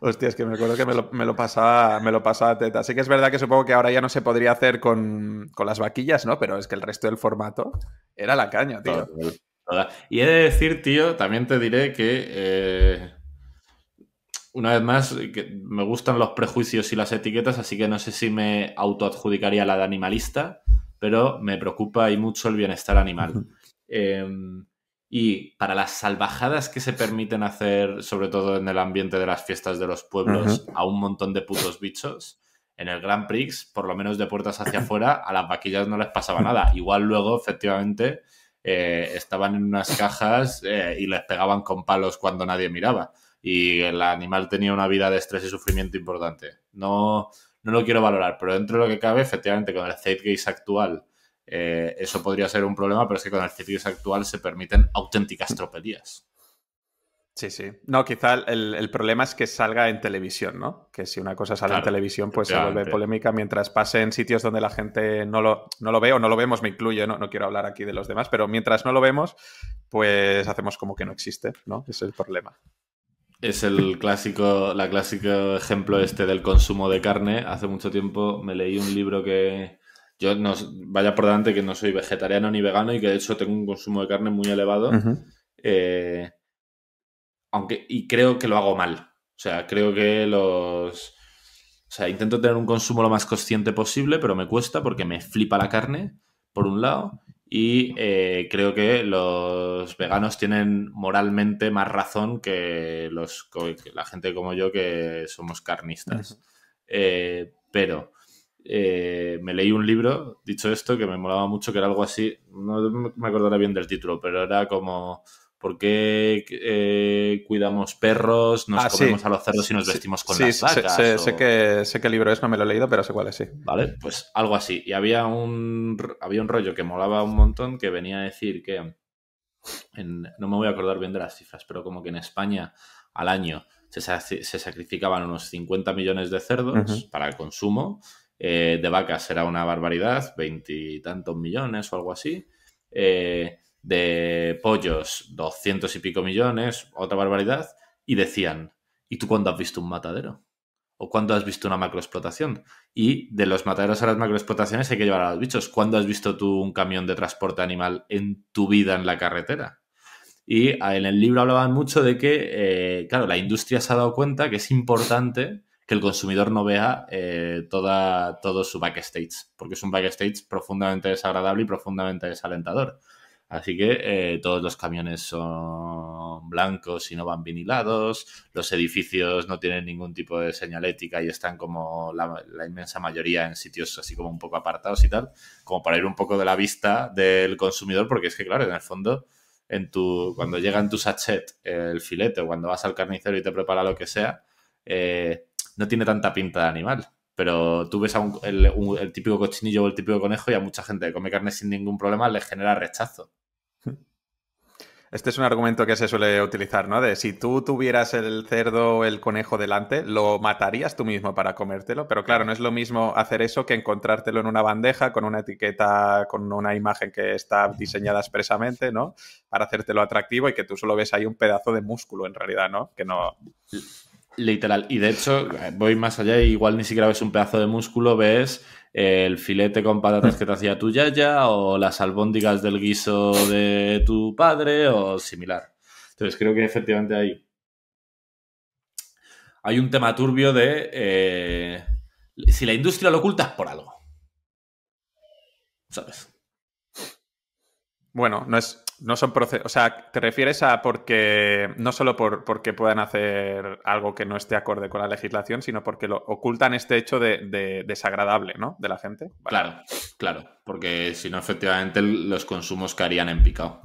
Hostia, es que me acuerdo que me lo, me lo pasaba me lo pasaba teta. Así que es verdad que supongo que ahora ya no se podría hacer con, con las vaquillas, ¿no? Pero es que el resto del formato era la caña, tío. Toda, toda. Y he de decir, tío, también te diré que... Eh... Una vez más, que me gustan los prejuicios y las etiquetas, así que no sé si me autoadjudicaría la de animalista, pero me preocupa y mucho el bienestar animal. Eh, y para las salvajadas que se permiten hacer, sobre todo en el ambiente de las fiestas de los pueblos, uh-huh. a un montón de putos bichos, en el Grand Prix, por lo menos de puertas hacia afuera, a las vaquillas no les pasaba nada. Igual luego, efectivamente, eh, estaban en unas cajas eh, y les pegaban con palos cuando nadie miraba. Y el animal tenía una vida de estrés y sufrimiento importante. No, no lo quiero valorar, pero dentro de lo que cabe, efectivamente, con el zeitgeist actual, eh, eso podría ser un problema, pero es que con el zeitgeist actual se permiten auténticas tropelías. Sí, sí. No, quizá el, el problema es que salga en televisión, ¿no? Que si una cosa sale claro, en televisión, pues se vuelve polémica, mientras pase en sitios donde la gente no lo, no lo ve o no lo vemos, me incluyo, no, no quiero hablar aquí de los demás, pero mientras no lo vemos, pues hacemos como que no existe, ¿no? Ese es el problema. Es el clásico, la clásico ejemplo este del consumo de carne. Hace mucho tiempo me leí un libro que... Yo, no, vaya por delante que no soy vegetariano ni vegano y que de hecho tengo un consumo de carne muy elevado. Uh-huh. eh, aunque y creo que lo hago mal. O sea, creo que los... O sea, intento tener un consumo lo más consciente posible, pero me cuesta porque me flipa la carne, por un lado... Y eh, creo que los veganos tienen moralmente más razón que, los, que la gente como yo que somos carnistas. Uh-huh. eh, pero eh, me leí un libro, dicho esto, que me molaba mucho, que era algo así, no me acordaré bien del título, pero era como ¿por qué eh, cuidamos perros, nos ah, comemos sí. a los cerdos y nos sí, vestimos con sí, las vacas? Sé, sé, o... sé, que, sé qué libro es, no me lo he leído, pero sé cuál es, sí. Vale, pues algo así. Y había un, había un rollo que molaba un montón que venía a decir que, en, no me voy a acordar bien de las cifras, pero como que en España al año se, se sacrificaban unos cincuenta millones de cerdos uh-huh. para el consumo, eh, de vacas era una barbaridad, veintitantos millones o algo así, eh... de pollos, doscientos y pico millones, otra barbaridad, y decían, ¿y tú cuándo has visto un matadero? ¿O cuándo has visto una macroexplotación? Y de los mataderos a las macroexplotaciones hay que llevar a los bichos. ¿Cuándo has visto tú un camión de transporte animal en tu vida en la carretera? Y en el libro hablaban mucho de que, eh, claro, la industria se ha dado cuenta que es importante que el consumidor no vea eh, toda, todo su backstage, porque es un backstage profundamente desagradable y profundamente desalentador. Así que eh, todos los camiones son blancos y no van vinilados, los edificios no tienen ningún tipo de señalética y están como la, la inmensa mayoría en sitios así como un poco apartados y tal, como para ir un poco de la vista del consumidor, porque es que claro, en el fondo, en tu cuando llega en tu sachet el filete o cuando vas al carnicero y te prepara lo que sea, eh, no tiene tanta pinta de animal. Pero tú ves a un, el, un, el típico cochinillo o el típico conejo y a mucha gente que come carne sin ningún problema les genera rechazo. Este es un argumento que se suele utilizar, ¿no? De si tú tuvieras el cerdo o el conejo delante, lo matarías tú mismo para comértelo. Pero claro, no es lo mismo hacer eso que encontrártelo en una bandeja con una etiqueta, con una imagen que está diseñada expresamente, ¿no? Para hacértelo atractivo y que tú solo ves ahí un pedazo de músculo en realidad, ¿no? Que no... Literal. Y de hecho, voy más allá y igual ni siquiera ves un pedazo de músculo, ves el filete con patatas que te hacía tu yaya o las albóndigas del guiso de tu padre o similar. Entonces creo que efectivamente hay, hay un tema turbio de eh, si la industria lo ocultas por algo. ¿Sabes? Bueno, no es... No son procesos, o sea, ¿te refieres a porque, no solo por, porque puedan hacer algo que no esté acorde con la legislación, sino porque lo ocultan este hecho de, de desagradable, ¿no? De la gente. Vale. Claro, claro, porque si no, efectivamente, los consumos caerían en picado.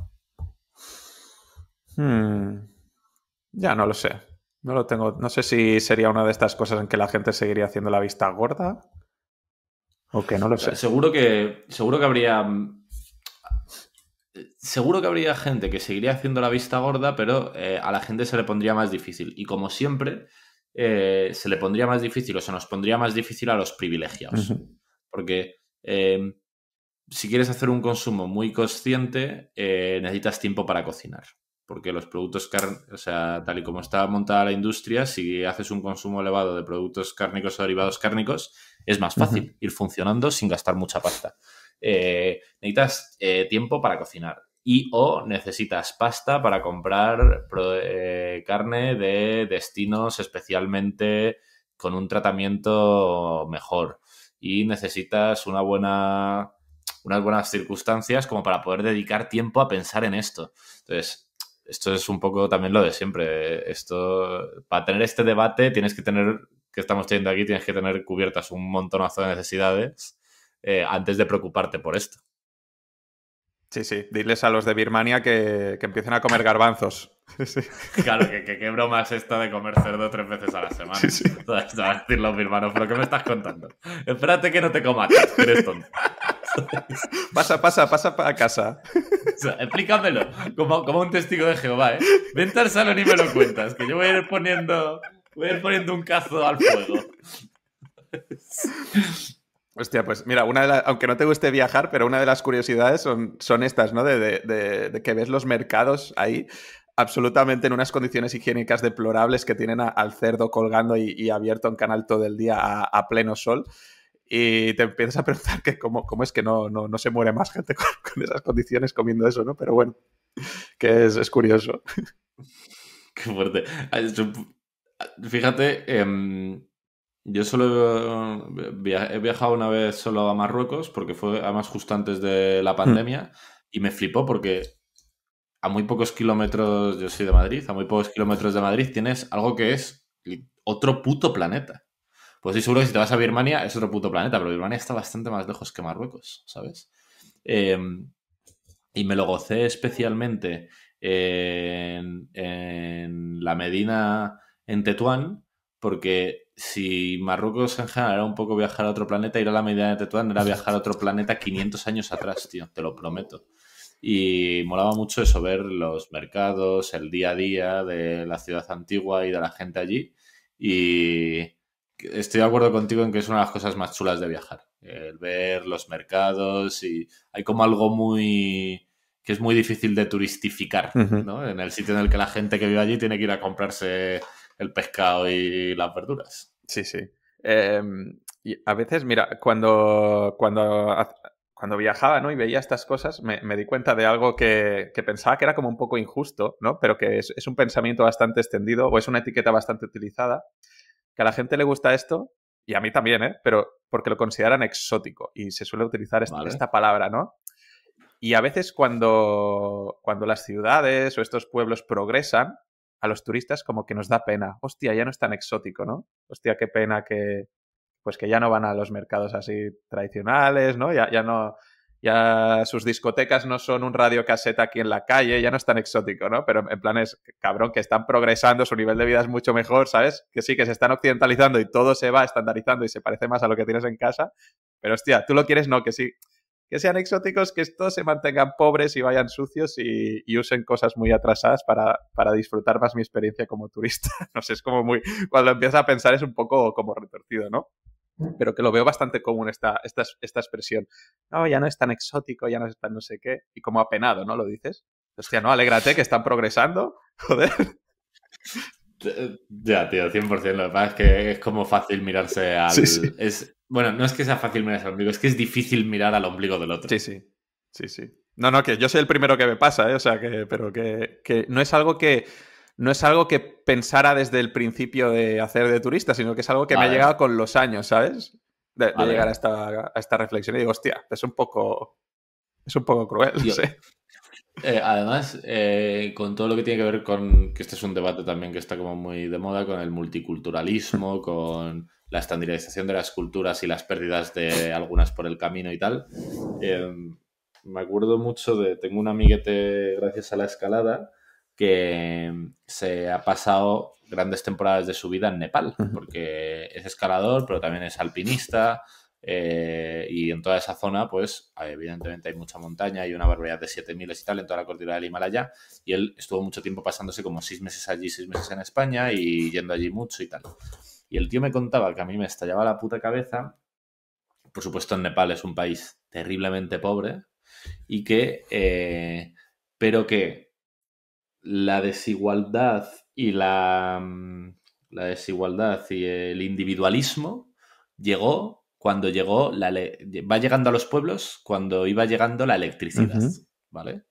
Hmm. Ya no lo sé, no lo tengo, no sé si sería una de estas cosas en que la gente seguiría haciendo la vista gorda o que no lo sé. Seguro que, seguro que habría... Seguro que habría gente que seguiría haciendo la vista gorda, pero eh, a la gente se le pondría más difícil. Y como siempre, eh, se le pondría más difícil o se nos pondría más difícil a los privilegiados. Uh-huh. Porque eh, si quieres hacer un consumo muy consciente, eh, necesitas tiempo para cocinar. Porque los productos carne, o sea, tal y como está montada la industria, si haces un consumo elevado de productos cárnicos o derivados cárnicos, es más fácil uh-huh. ir funcionando sin gastar mucha pasta. Eh, necesitas eh, tiempo para cocinar y o necesitas pasta para comprar pro, eh, carne de destinos especialmente con un tratamiento mejor y necesitas una buena, unas buenas circunstancias como para poder dedicar tiempo a pensar en esto. Entonces, esto es un poco también lo de siempre. Esto, para tener este debate tienes que tener, que estamos teniendo aquí, tienes que tener cubiertas un montonazo de necesidades Eh, antes de preocuparte por esto. Sí, sí. Diles a los de Birmania que, que empiecen a comer garbanzos. Sí. Claro, que, que qué broma es esta de comer cerdo tres veces a la semana. Sí, sí. Te van a decir los birmanos, ¿pero qué me estás contando? Espérate que no te comas, que eres tonto. Pasa, pasa, pasa para casa. O sea, explícamelo, como, como un testigo de Jehová, ¿eh? Vente al salón y me lo cuentas, que yo voy a ir poniendo, voy a ir poniendo un cazo al fuego. Hostia, pues mira, una de la, aunque no te guste viajar, pero una de las curiosidades son, son estas, ¿no? De, de, de, de que ves los mercados ahí absolutamente en unas condiciones higiénicas deplorables que tienen a, al cerdo colgando y, y abierto en canal todo el día a, a pleno sol y te empiezas a preguntar que cómo, cómo es que no, no, no se muere más gente con, con esas condiciones comiendo eso, ¿no? Pero bueno, que es, es curioso. Qué fuerte. Fíjate... Eh... Yo solo he viajado una vez solo a Marruecos porque fue además justo antes de la pandemia y me flipó porque a muy pocos kilómetros, yo soy de Madrid, a muy pocos kilómetros de Madrid tienes algo que es otro puto planeta. Pues estoy seguro que si te vas a Birmania es otro puto planeta, pero Birmania está bastante más lejos que Marruecos, ¿sabes? Eh, y me lo gocé especialmente en, en la Medina, en Tetuán, porque... Si Marruecos en general era un poco viajar a otro planeta, ir a la Medina de Tetuán era viajar a otro planeta quinientos años atrás, tío, te lo prometo. Y molaba mucho eso, ver los mercados, el día a día de la ciudad antigua y de la gente allí. Y estoy de acuerdo contigo en que es una de las cosas más chulas de viajar. El ver los mercados y hay como algo muy... que es muy difícil de turistificar, uh-huh. ¿no? En el sitio en el que la gente que vive allí tiene que ir a comprarse... el pescado y las verduras. Sí, sí. Eh, y a veces, mira, cuando, cuando, cuando viajaba, ¿no? Y veía estas cosas, me, me di cuenta de algo que, que pensaba que era como un poco injusto, ¿no? Pero que es, es un pensamiento bastante extendido o es una etiqueta bastante utilizada, que a la gente le gusta esto, y a mí también, ¿eh? Pero porque lo consideran exótico y se suele utilizar esta, vale. esta palabra, ¿no? Y a veces cuando, cuando las ciudades o estos pueblos progresan, a los turistas como que nos da pena. Hostia, ya no es tan exótico, ¿no? Hostia, qué pena que pues que ya no van a los mercados así tradicionales, ¿no? Ya, ya no ya sus discotecas no son un radiocaseta aquí en la calle, ya no es tan exótico, ¿no? Pero en plan es, cabrón, que están progresando, su nivel de vida es mucho mejor, ¿sabes? Que sí, que se están occidentalizando y todo se va estandarizando y se parece más a lo que tienes en casa, pero hostia, tú lo quieres, no, que sí. Que sean exóticos, que estos se mantengan pobres y vayan sucios y, y usen cosas muy atrasadas para, para disfrutar más mi experiencia como turista. No sé, es como muy... Cuando empiezas a pensar es un poco como retorcido, ¿no? Pero que lo veo bastante común esta, esta, esta expresión. No, ya no es tan exótico, ya no es tan no sé qué. Y como apenado, ¿no? Lo dices. Hostia, no, alégrate que están progresando. Joder. Ya, tío, cien por cien. Lo que pasa es que es como fácil mirarse al... Sí, sí. Es... Bueno, no es que sea fácil mirar al ombligo, es que es difícil mirar al ombligo del otro. Sí, sí. Sí, sí. No, no, que yo soy el primero que me pasa, ¿eh? O sea, que, pero que, que no es algo que no es algo que pensara desde el principio de hacer de turista, sino que es algo que vale. me ha llegado con los años, ¿sabes? De, de vale. llegar a esta, a esta reflexión y digo, hostia, es un poco, es un poco cruel, no sé. Eh, además, eh, con todo lo que tiene que ver con, que este es un debate también que está como muy de moda, con el multiculturalismo, con la estandarización de las culturas y las pérdidas de algunas por el camino y tal. Eh, me acuerdo mucho de, tengo un amiguete gracias a la escalada que se ha pasado grandes temporadas de su vida en Nepal, porque es escalador, pero también es alpinista. Eh, y en toda esa zona, pues evidentemente hay mucha montaña, hay una barbaridad de siete mil y tal en toda la cordillera del Himalaya, y él estuvo mucho tiempo pasándose como seis meses allí, seis meses en España y yendo allí mucho y tal. Y el tío me contaba que a mí me estallaba la puta cabeza. Por supuesto, en Nepal es un país terriblemente pobre y que, eh, pero que la desigualdad y la, la desigualdad y el individualismo llegó cuando llegó, la va llegando a los pueblos cuando iba llegando la electricidad, uh-huh. ¿vale?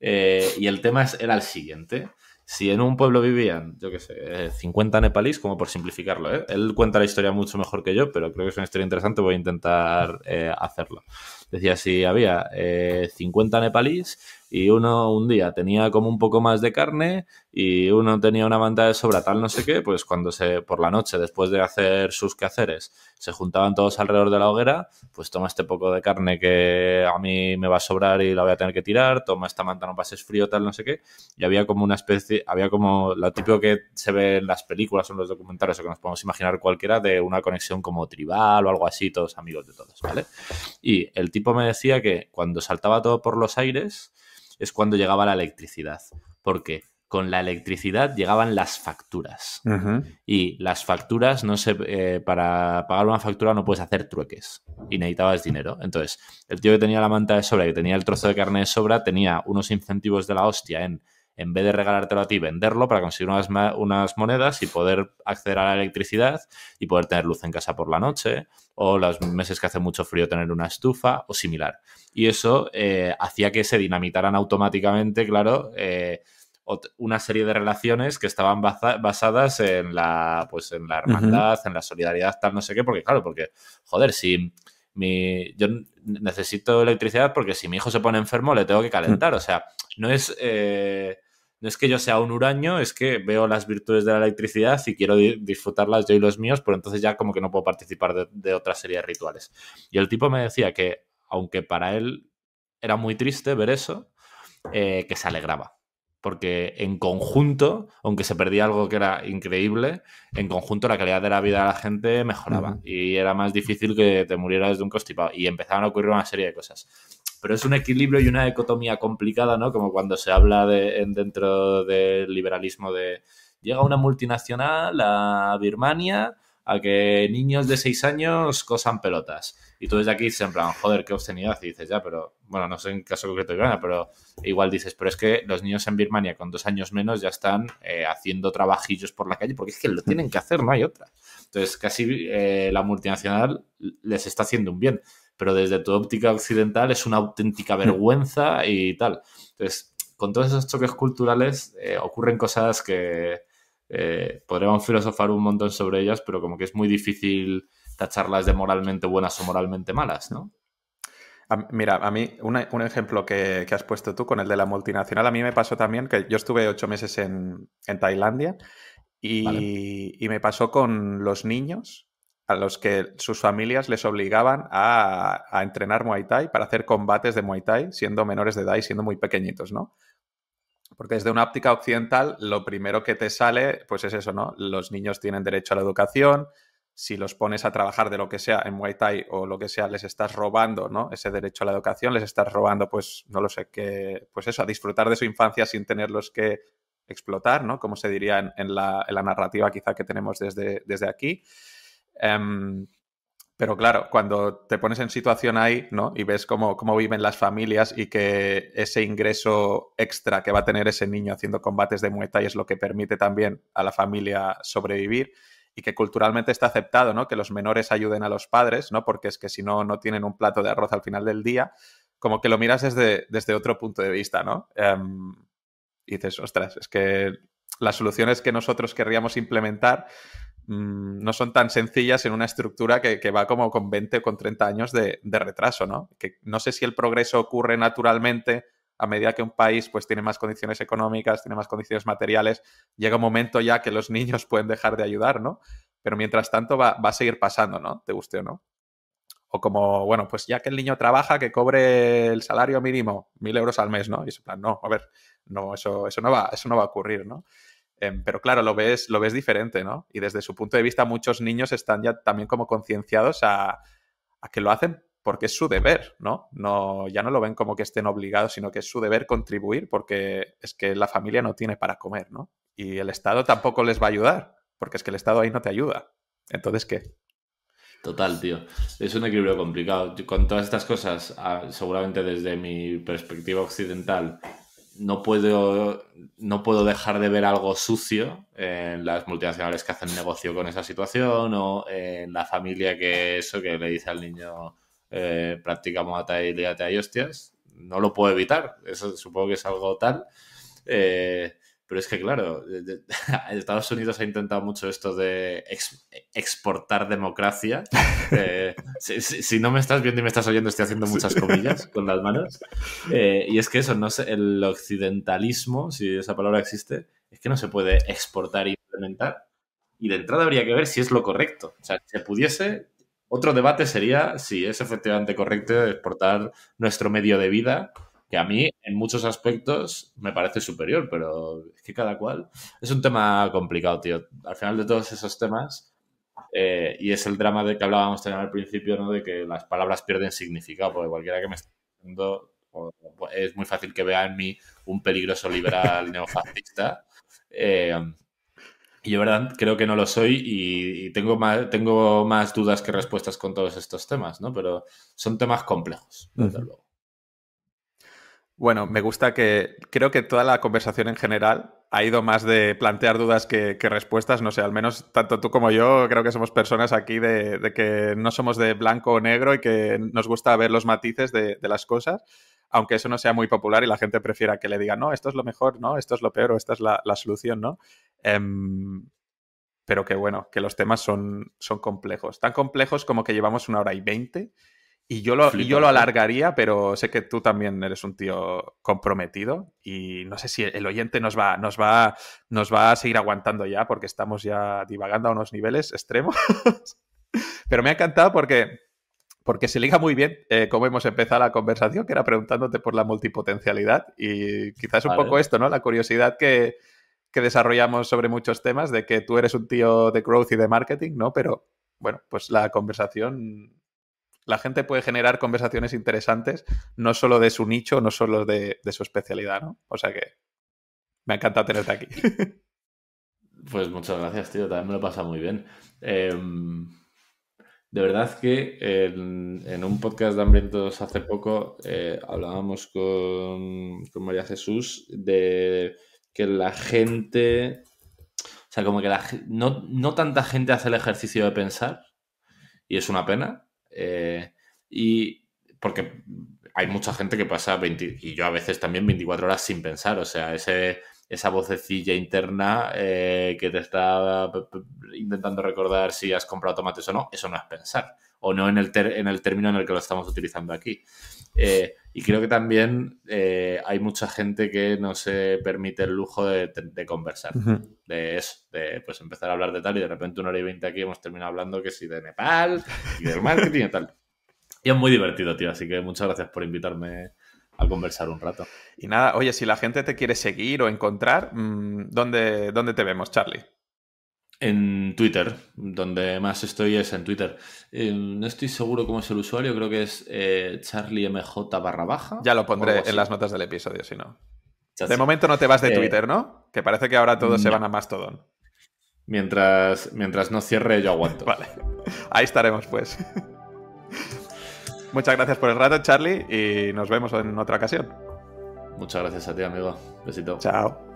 Eh, y el tema era el siguiente. Si en un pueblo vivían, yo qué sé, cincuenta nepalíes, como por simplificarlo, ¿eh? Él cuenta la historia mucho mejor que yo, pero creo que es una historia interesante, voy a intentar eh, hacerlo. Decía, si había eh, cincuenta nepalíes y uno un día tenía como un poco más de carne y uno tenía una manta de sobra, tal no sé qué, pues cuando se por la noche, después de hacer sus quehaceres, se juntaban todos alrededor de la hoguera, pues toma este poco de carne que a mí me va a sobrar y la voy a tener que tirar, toma esta manta, no pases frío, tal no sé qué. Y había como una especie, había como lo típico que se ve en las películas o en los documentales, o que nos podemos imaginar cualquiera, de una conexión como tribal o algo así, todos amigos de todos, ¿vale? Y el tipo me decía que cuando saltaba todo por los aires es cuando llegaba la electricidad, porque con la electricidad llegaban las facturas. Uh-huh. Y las facturas, no sé, eh, para pagar una factura no puedes hacer trueques y necesitabas dinero. Entonces, el tío que tenía la manta de sobra, que tenía el trozo de carne de sobra, tenía unos incentivos de la hostia en, en vez de regalártelo a ti, venderlo para conseguir unas, unas monedas y poder acceder a la electricidad y poder tener luz en casa por la noche, o los meses que hace mucho frío tener una estufa o similar. Y eso eh, hacía que se dinamitaran automáticamente, claro, eh, una serie de relaciones que estaban basa basadas en la, pues, en la hermandad, uh-huh. en la solidaridad, tal no sé qué, porque claro, porque, joder, si... Mi, yo necesito electricidad porque si mi hijo se pone enfermo le tengo que calentar. O sea, no es, eh, no es que yo sea un huraño, es que veo las virtudes de la electricidad y quiero disfrutarlas yo y los míos, pero entonces ya como que no puedo participar de, de otra serie de rituales. Y el tipo me decía que, aunque para él era muy triste ver eso, eh, que se alegraba. Porque en conjunto, aunque se perdía algo que era increíble, en conjunto la calidad de la vida de la gente mejoraba. Uh-huh. Y era más difícil que te murieras de un constipado. Y empezaban a ocurrir una serie de cosas. Pero es un equilibrio y una dicotomía complicada, ¿no? Como cuando se habla de, en, dentro del liberalismo de... Llega una multinacional a Birmania a que niños de seis años cosan pelotas. Y tú desde aquí dices en plan, joder, qué obscenidad. Y dices, ya, pero, bueno, no sé en caso concreto de Birmania, pero igual dices, pero es que los niños en Birmania con dos años menos ya están eh, haciendo trabajillos por la calle porque es que lo tienen que hacer, no hay otra. Entonces casi eh, la multinacional les está haciendo un bien, pero desde tu óptica occidental es una auténtica vergüenza y tal. Entonces, con todos esos choques culturales eh, ocurren cosas que... Eh, podríamos filosofar un montón sobre ellas, pero como que es muy difícil tacharlas de moralmente buenas o moralmente malas, ¿no? A, mira, a mí una, un ejemplo que, que has puesto tú con el de la multinacional, a mí me pasó también que yo estuve ocho meses en, en Tailandia y, vale. y me pasó con los niños a los que sus familias les obligaban a, a entrenar Muay Thai para hacer combates de Muay Thai siendo menores de edad y siendo muy pequeñitos, ¿no? Porque desde una óptica occidental, lo primero que te sale, pues es eso, ¿no? Los niños tienen derecho a la educación. Si los pones a trabajar de lo que sea, en Muay Thai o lo que sea, les estás robando, ¿no? Ese derecho a la educación, les estás robando, pues, no lo sé qué, pues eso, a disfrutar de su infancia sin tenerlos que explotar, ¿no? Como se diría en, en, la, en la narrativa quizá que tenemos desde, desde aquí. Um, Pero claro, cuando te pones en situación ahí, ¿no? Y ves cómo, cómo viven las familias y que ese ingreso extra que va a tener ese niño haciendo combates de Muay Thai es lo que permite también a la familia sobrevivir y que culturalmente está aceptado, ¿no? Que los menores ayuden a los padres, ¿no? Porque es que si no, no tienen un plato de arroz al final del día. Como que lo miras desde, desde otro punto de vista, ¿no? Um, y dices, ostras, es que las soluciones que nosotros querríamos implementar no son tan sencillas en una estructura que, que va como con veinte o con treinta años de, de retraso, ¿no? Que no sé si el progreso ocurre naturalmente a medida que un país pues tiene más condiciones económicas, tiene más condiciones materiales, llega un momento ya que los niños pueden dejar de ayudar, ¿no? Pero mientras tanto va, va a seguir pasando, ¿no? Te guste o no. O como, bueno, pues ya que el niño trabaja, que cobre el salario mínimo, mil euros al mes, ¿no? Y es en plan, no, a ver, no, eso, eso, no, va, eso no va a ocurrir, ¿no? Eh, pero claro, lo ves, lo ves diferente, ¿no? Y desde su punto de vista muchos niños están ya también como concienciados a, a que lo hacen porque es su deber, ¿no? No, ya no lo ven como que estén obligados, sino que es su deber contribuir porque es que la familia no tiene para comer, ¿no? Y el Estado tampoco les va a ayudar, porque es que el Estado ahí no te ayuda. Entonces, ¿qué? Total, tío. Es un equilibrio complicado. Con todas estas cosas, seguramente desde mi perspectiva occidental, no puedo, no puedo dejar de ver algo sucio en las multinacionales que hacen negocio con esa situación o en la familia que eso, que le dice al niño... Eh, practicamos a y lígate ahí, hostias, no lo puedo evitar, eso supongo que es algo tal, eh, pero es que claro, de, de, Estados Unidos ha intentado mucho esto de ex, exportar democracia, eh, si, si, si no me estás viendo y me estás oyendo estoy haciendo muchas comillas con las manos, eh, y es que eso, no sé, el occidentalismo, si esa palabra existe, es que no se puede exportar e implementar, y de entrada habría que ver si es lo correcto, o sea, si se pudiese... Otro debate sería si es efectivamente correcto exportar nuestro medio de vida, que a mí en muchos aspectos me parece superior, pero es que cada cual... Es un tema complicado, tío. Al final de todos esos temas, eh, y es el drama de que hablábamos también al principio, ¿no? De que las palabras pierden significado, porque cualquiera que me esté diciendo es muy fácil que vea en mí un peligroso liberal neofascista. Eh, Y yo, verdad, creo que no lo soy y, y tengo, más, tengo más dudas que respuestas con todos estos temas, ¿no? Pero son temas complejos, desde uh-huh. luego. Bueno, me gusta que... Creo que toda la conversación en general ha ido más de plantear dudas que, que respuestas. No sé, al menos tanto tú como yo creo que somos personas aquí de, de que no somos de blanco o negro y que nos gusta ver los matices de, de las cosas, aunque eso no sea muy popular y la gente prefiera que le diga no, esto es lo mejor, no, esto es lo peor o esta es la, la solución, ¿no? Um, pero que bueno, que los temas son, son complejos, tan complejos como que llevamos una hora y veinte y yo lo, y yo lo alargaría, pero sé que tú también eres un tío comprometido y no sé si el oyente nos va, nos va, nos va a seguir aguantando ya porque estamos ya divagando a unos niveles extremos, pero me ha encantado porque... Porque se liga muy bien eh, cómo hemos empezado la conversación, que era preguntándote por la multipotencialidad y quizás un vale. poco esto, ¿no? La curiosidad que, que desarrollamos sobre muchos temas de que tú eres un tío de growth y de marketing, ¿no? Pero, bueno, pues la conversación... La gente puede generar conversaciones interesantes, no solo de su nicho, no solo de, de su especialidad, ¿no? O sea que me ha encantado tenerte aquí. Pues muchas gracias, tío. También me lo he pasado muy bien. Eh... De verdad que en, en un podcast de Hambrientos hace poco eh, hablábamos con, con María Jesús de que la gente, o sea, como que la, no, no tanta gente hace el ejercicio de pensar y es una pena, eh, y porque hay mucha gente que pasa veinte, y yo a veces también veinticuatro horas sin pensar, o sea, ese... esa vocecilla interna eh, que te está intentando recordar si has comprado tomates o no, eso no es pensar, o no en el, ter- en el término en el que lo estamos utilizando aquí. Eh, y creo que también eh, hay mucha gente que no se permite el lujo de, de conversar, uh-huh. de eso, de pues empezar a hablar de tal y de repente una hora y veinte aquí hemos terminado hablando que sí de Nepal y del marketing y tal. Y es muy divertido, tío, así que muchas gracias por invitarme a conversar un rato. Y nada, oye, si la gente te quiere seguir o encontrar, ¿dónde, dónde te vemos, Charly? En Twitter, donde más estoy es en Twitter. Eh, no estoy seguro cómo es el usuario, creo que es eh, charlymj barra baja. Ya lo pondré en las notas del episodio, si no. Ya de sí. momento no te vas de eh, Twitter, ¿no? Que parece que ahora todos no. se van a Mastodon. Mientras, mientras no cierre, yo aguanto. Vale, ahí estaremos pues. Muchas gracias por el rato, Charly, y nos vemos en otra ocasión. Muchas gracias a ti, amigo. Besito. Chao.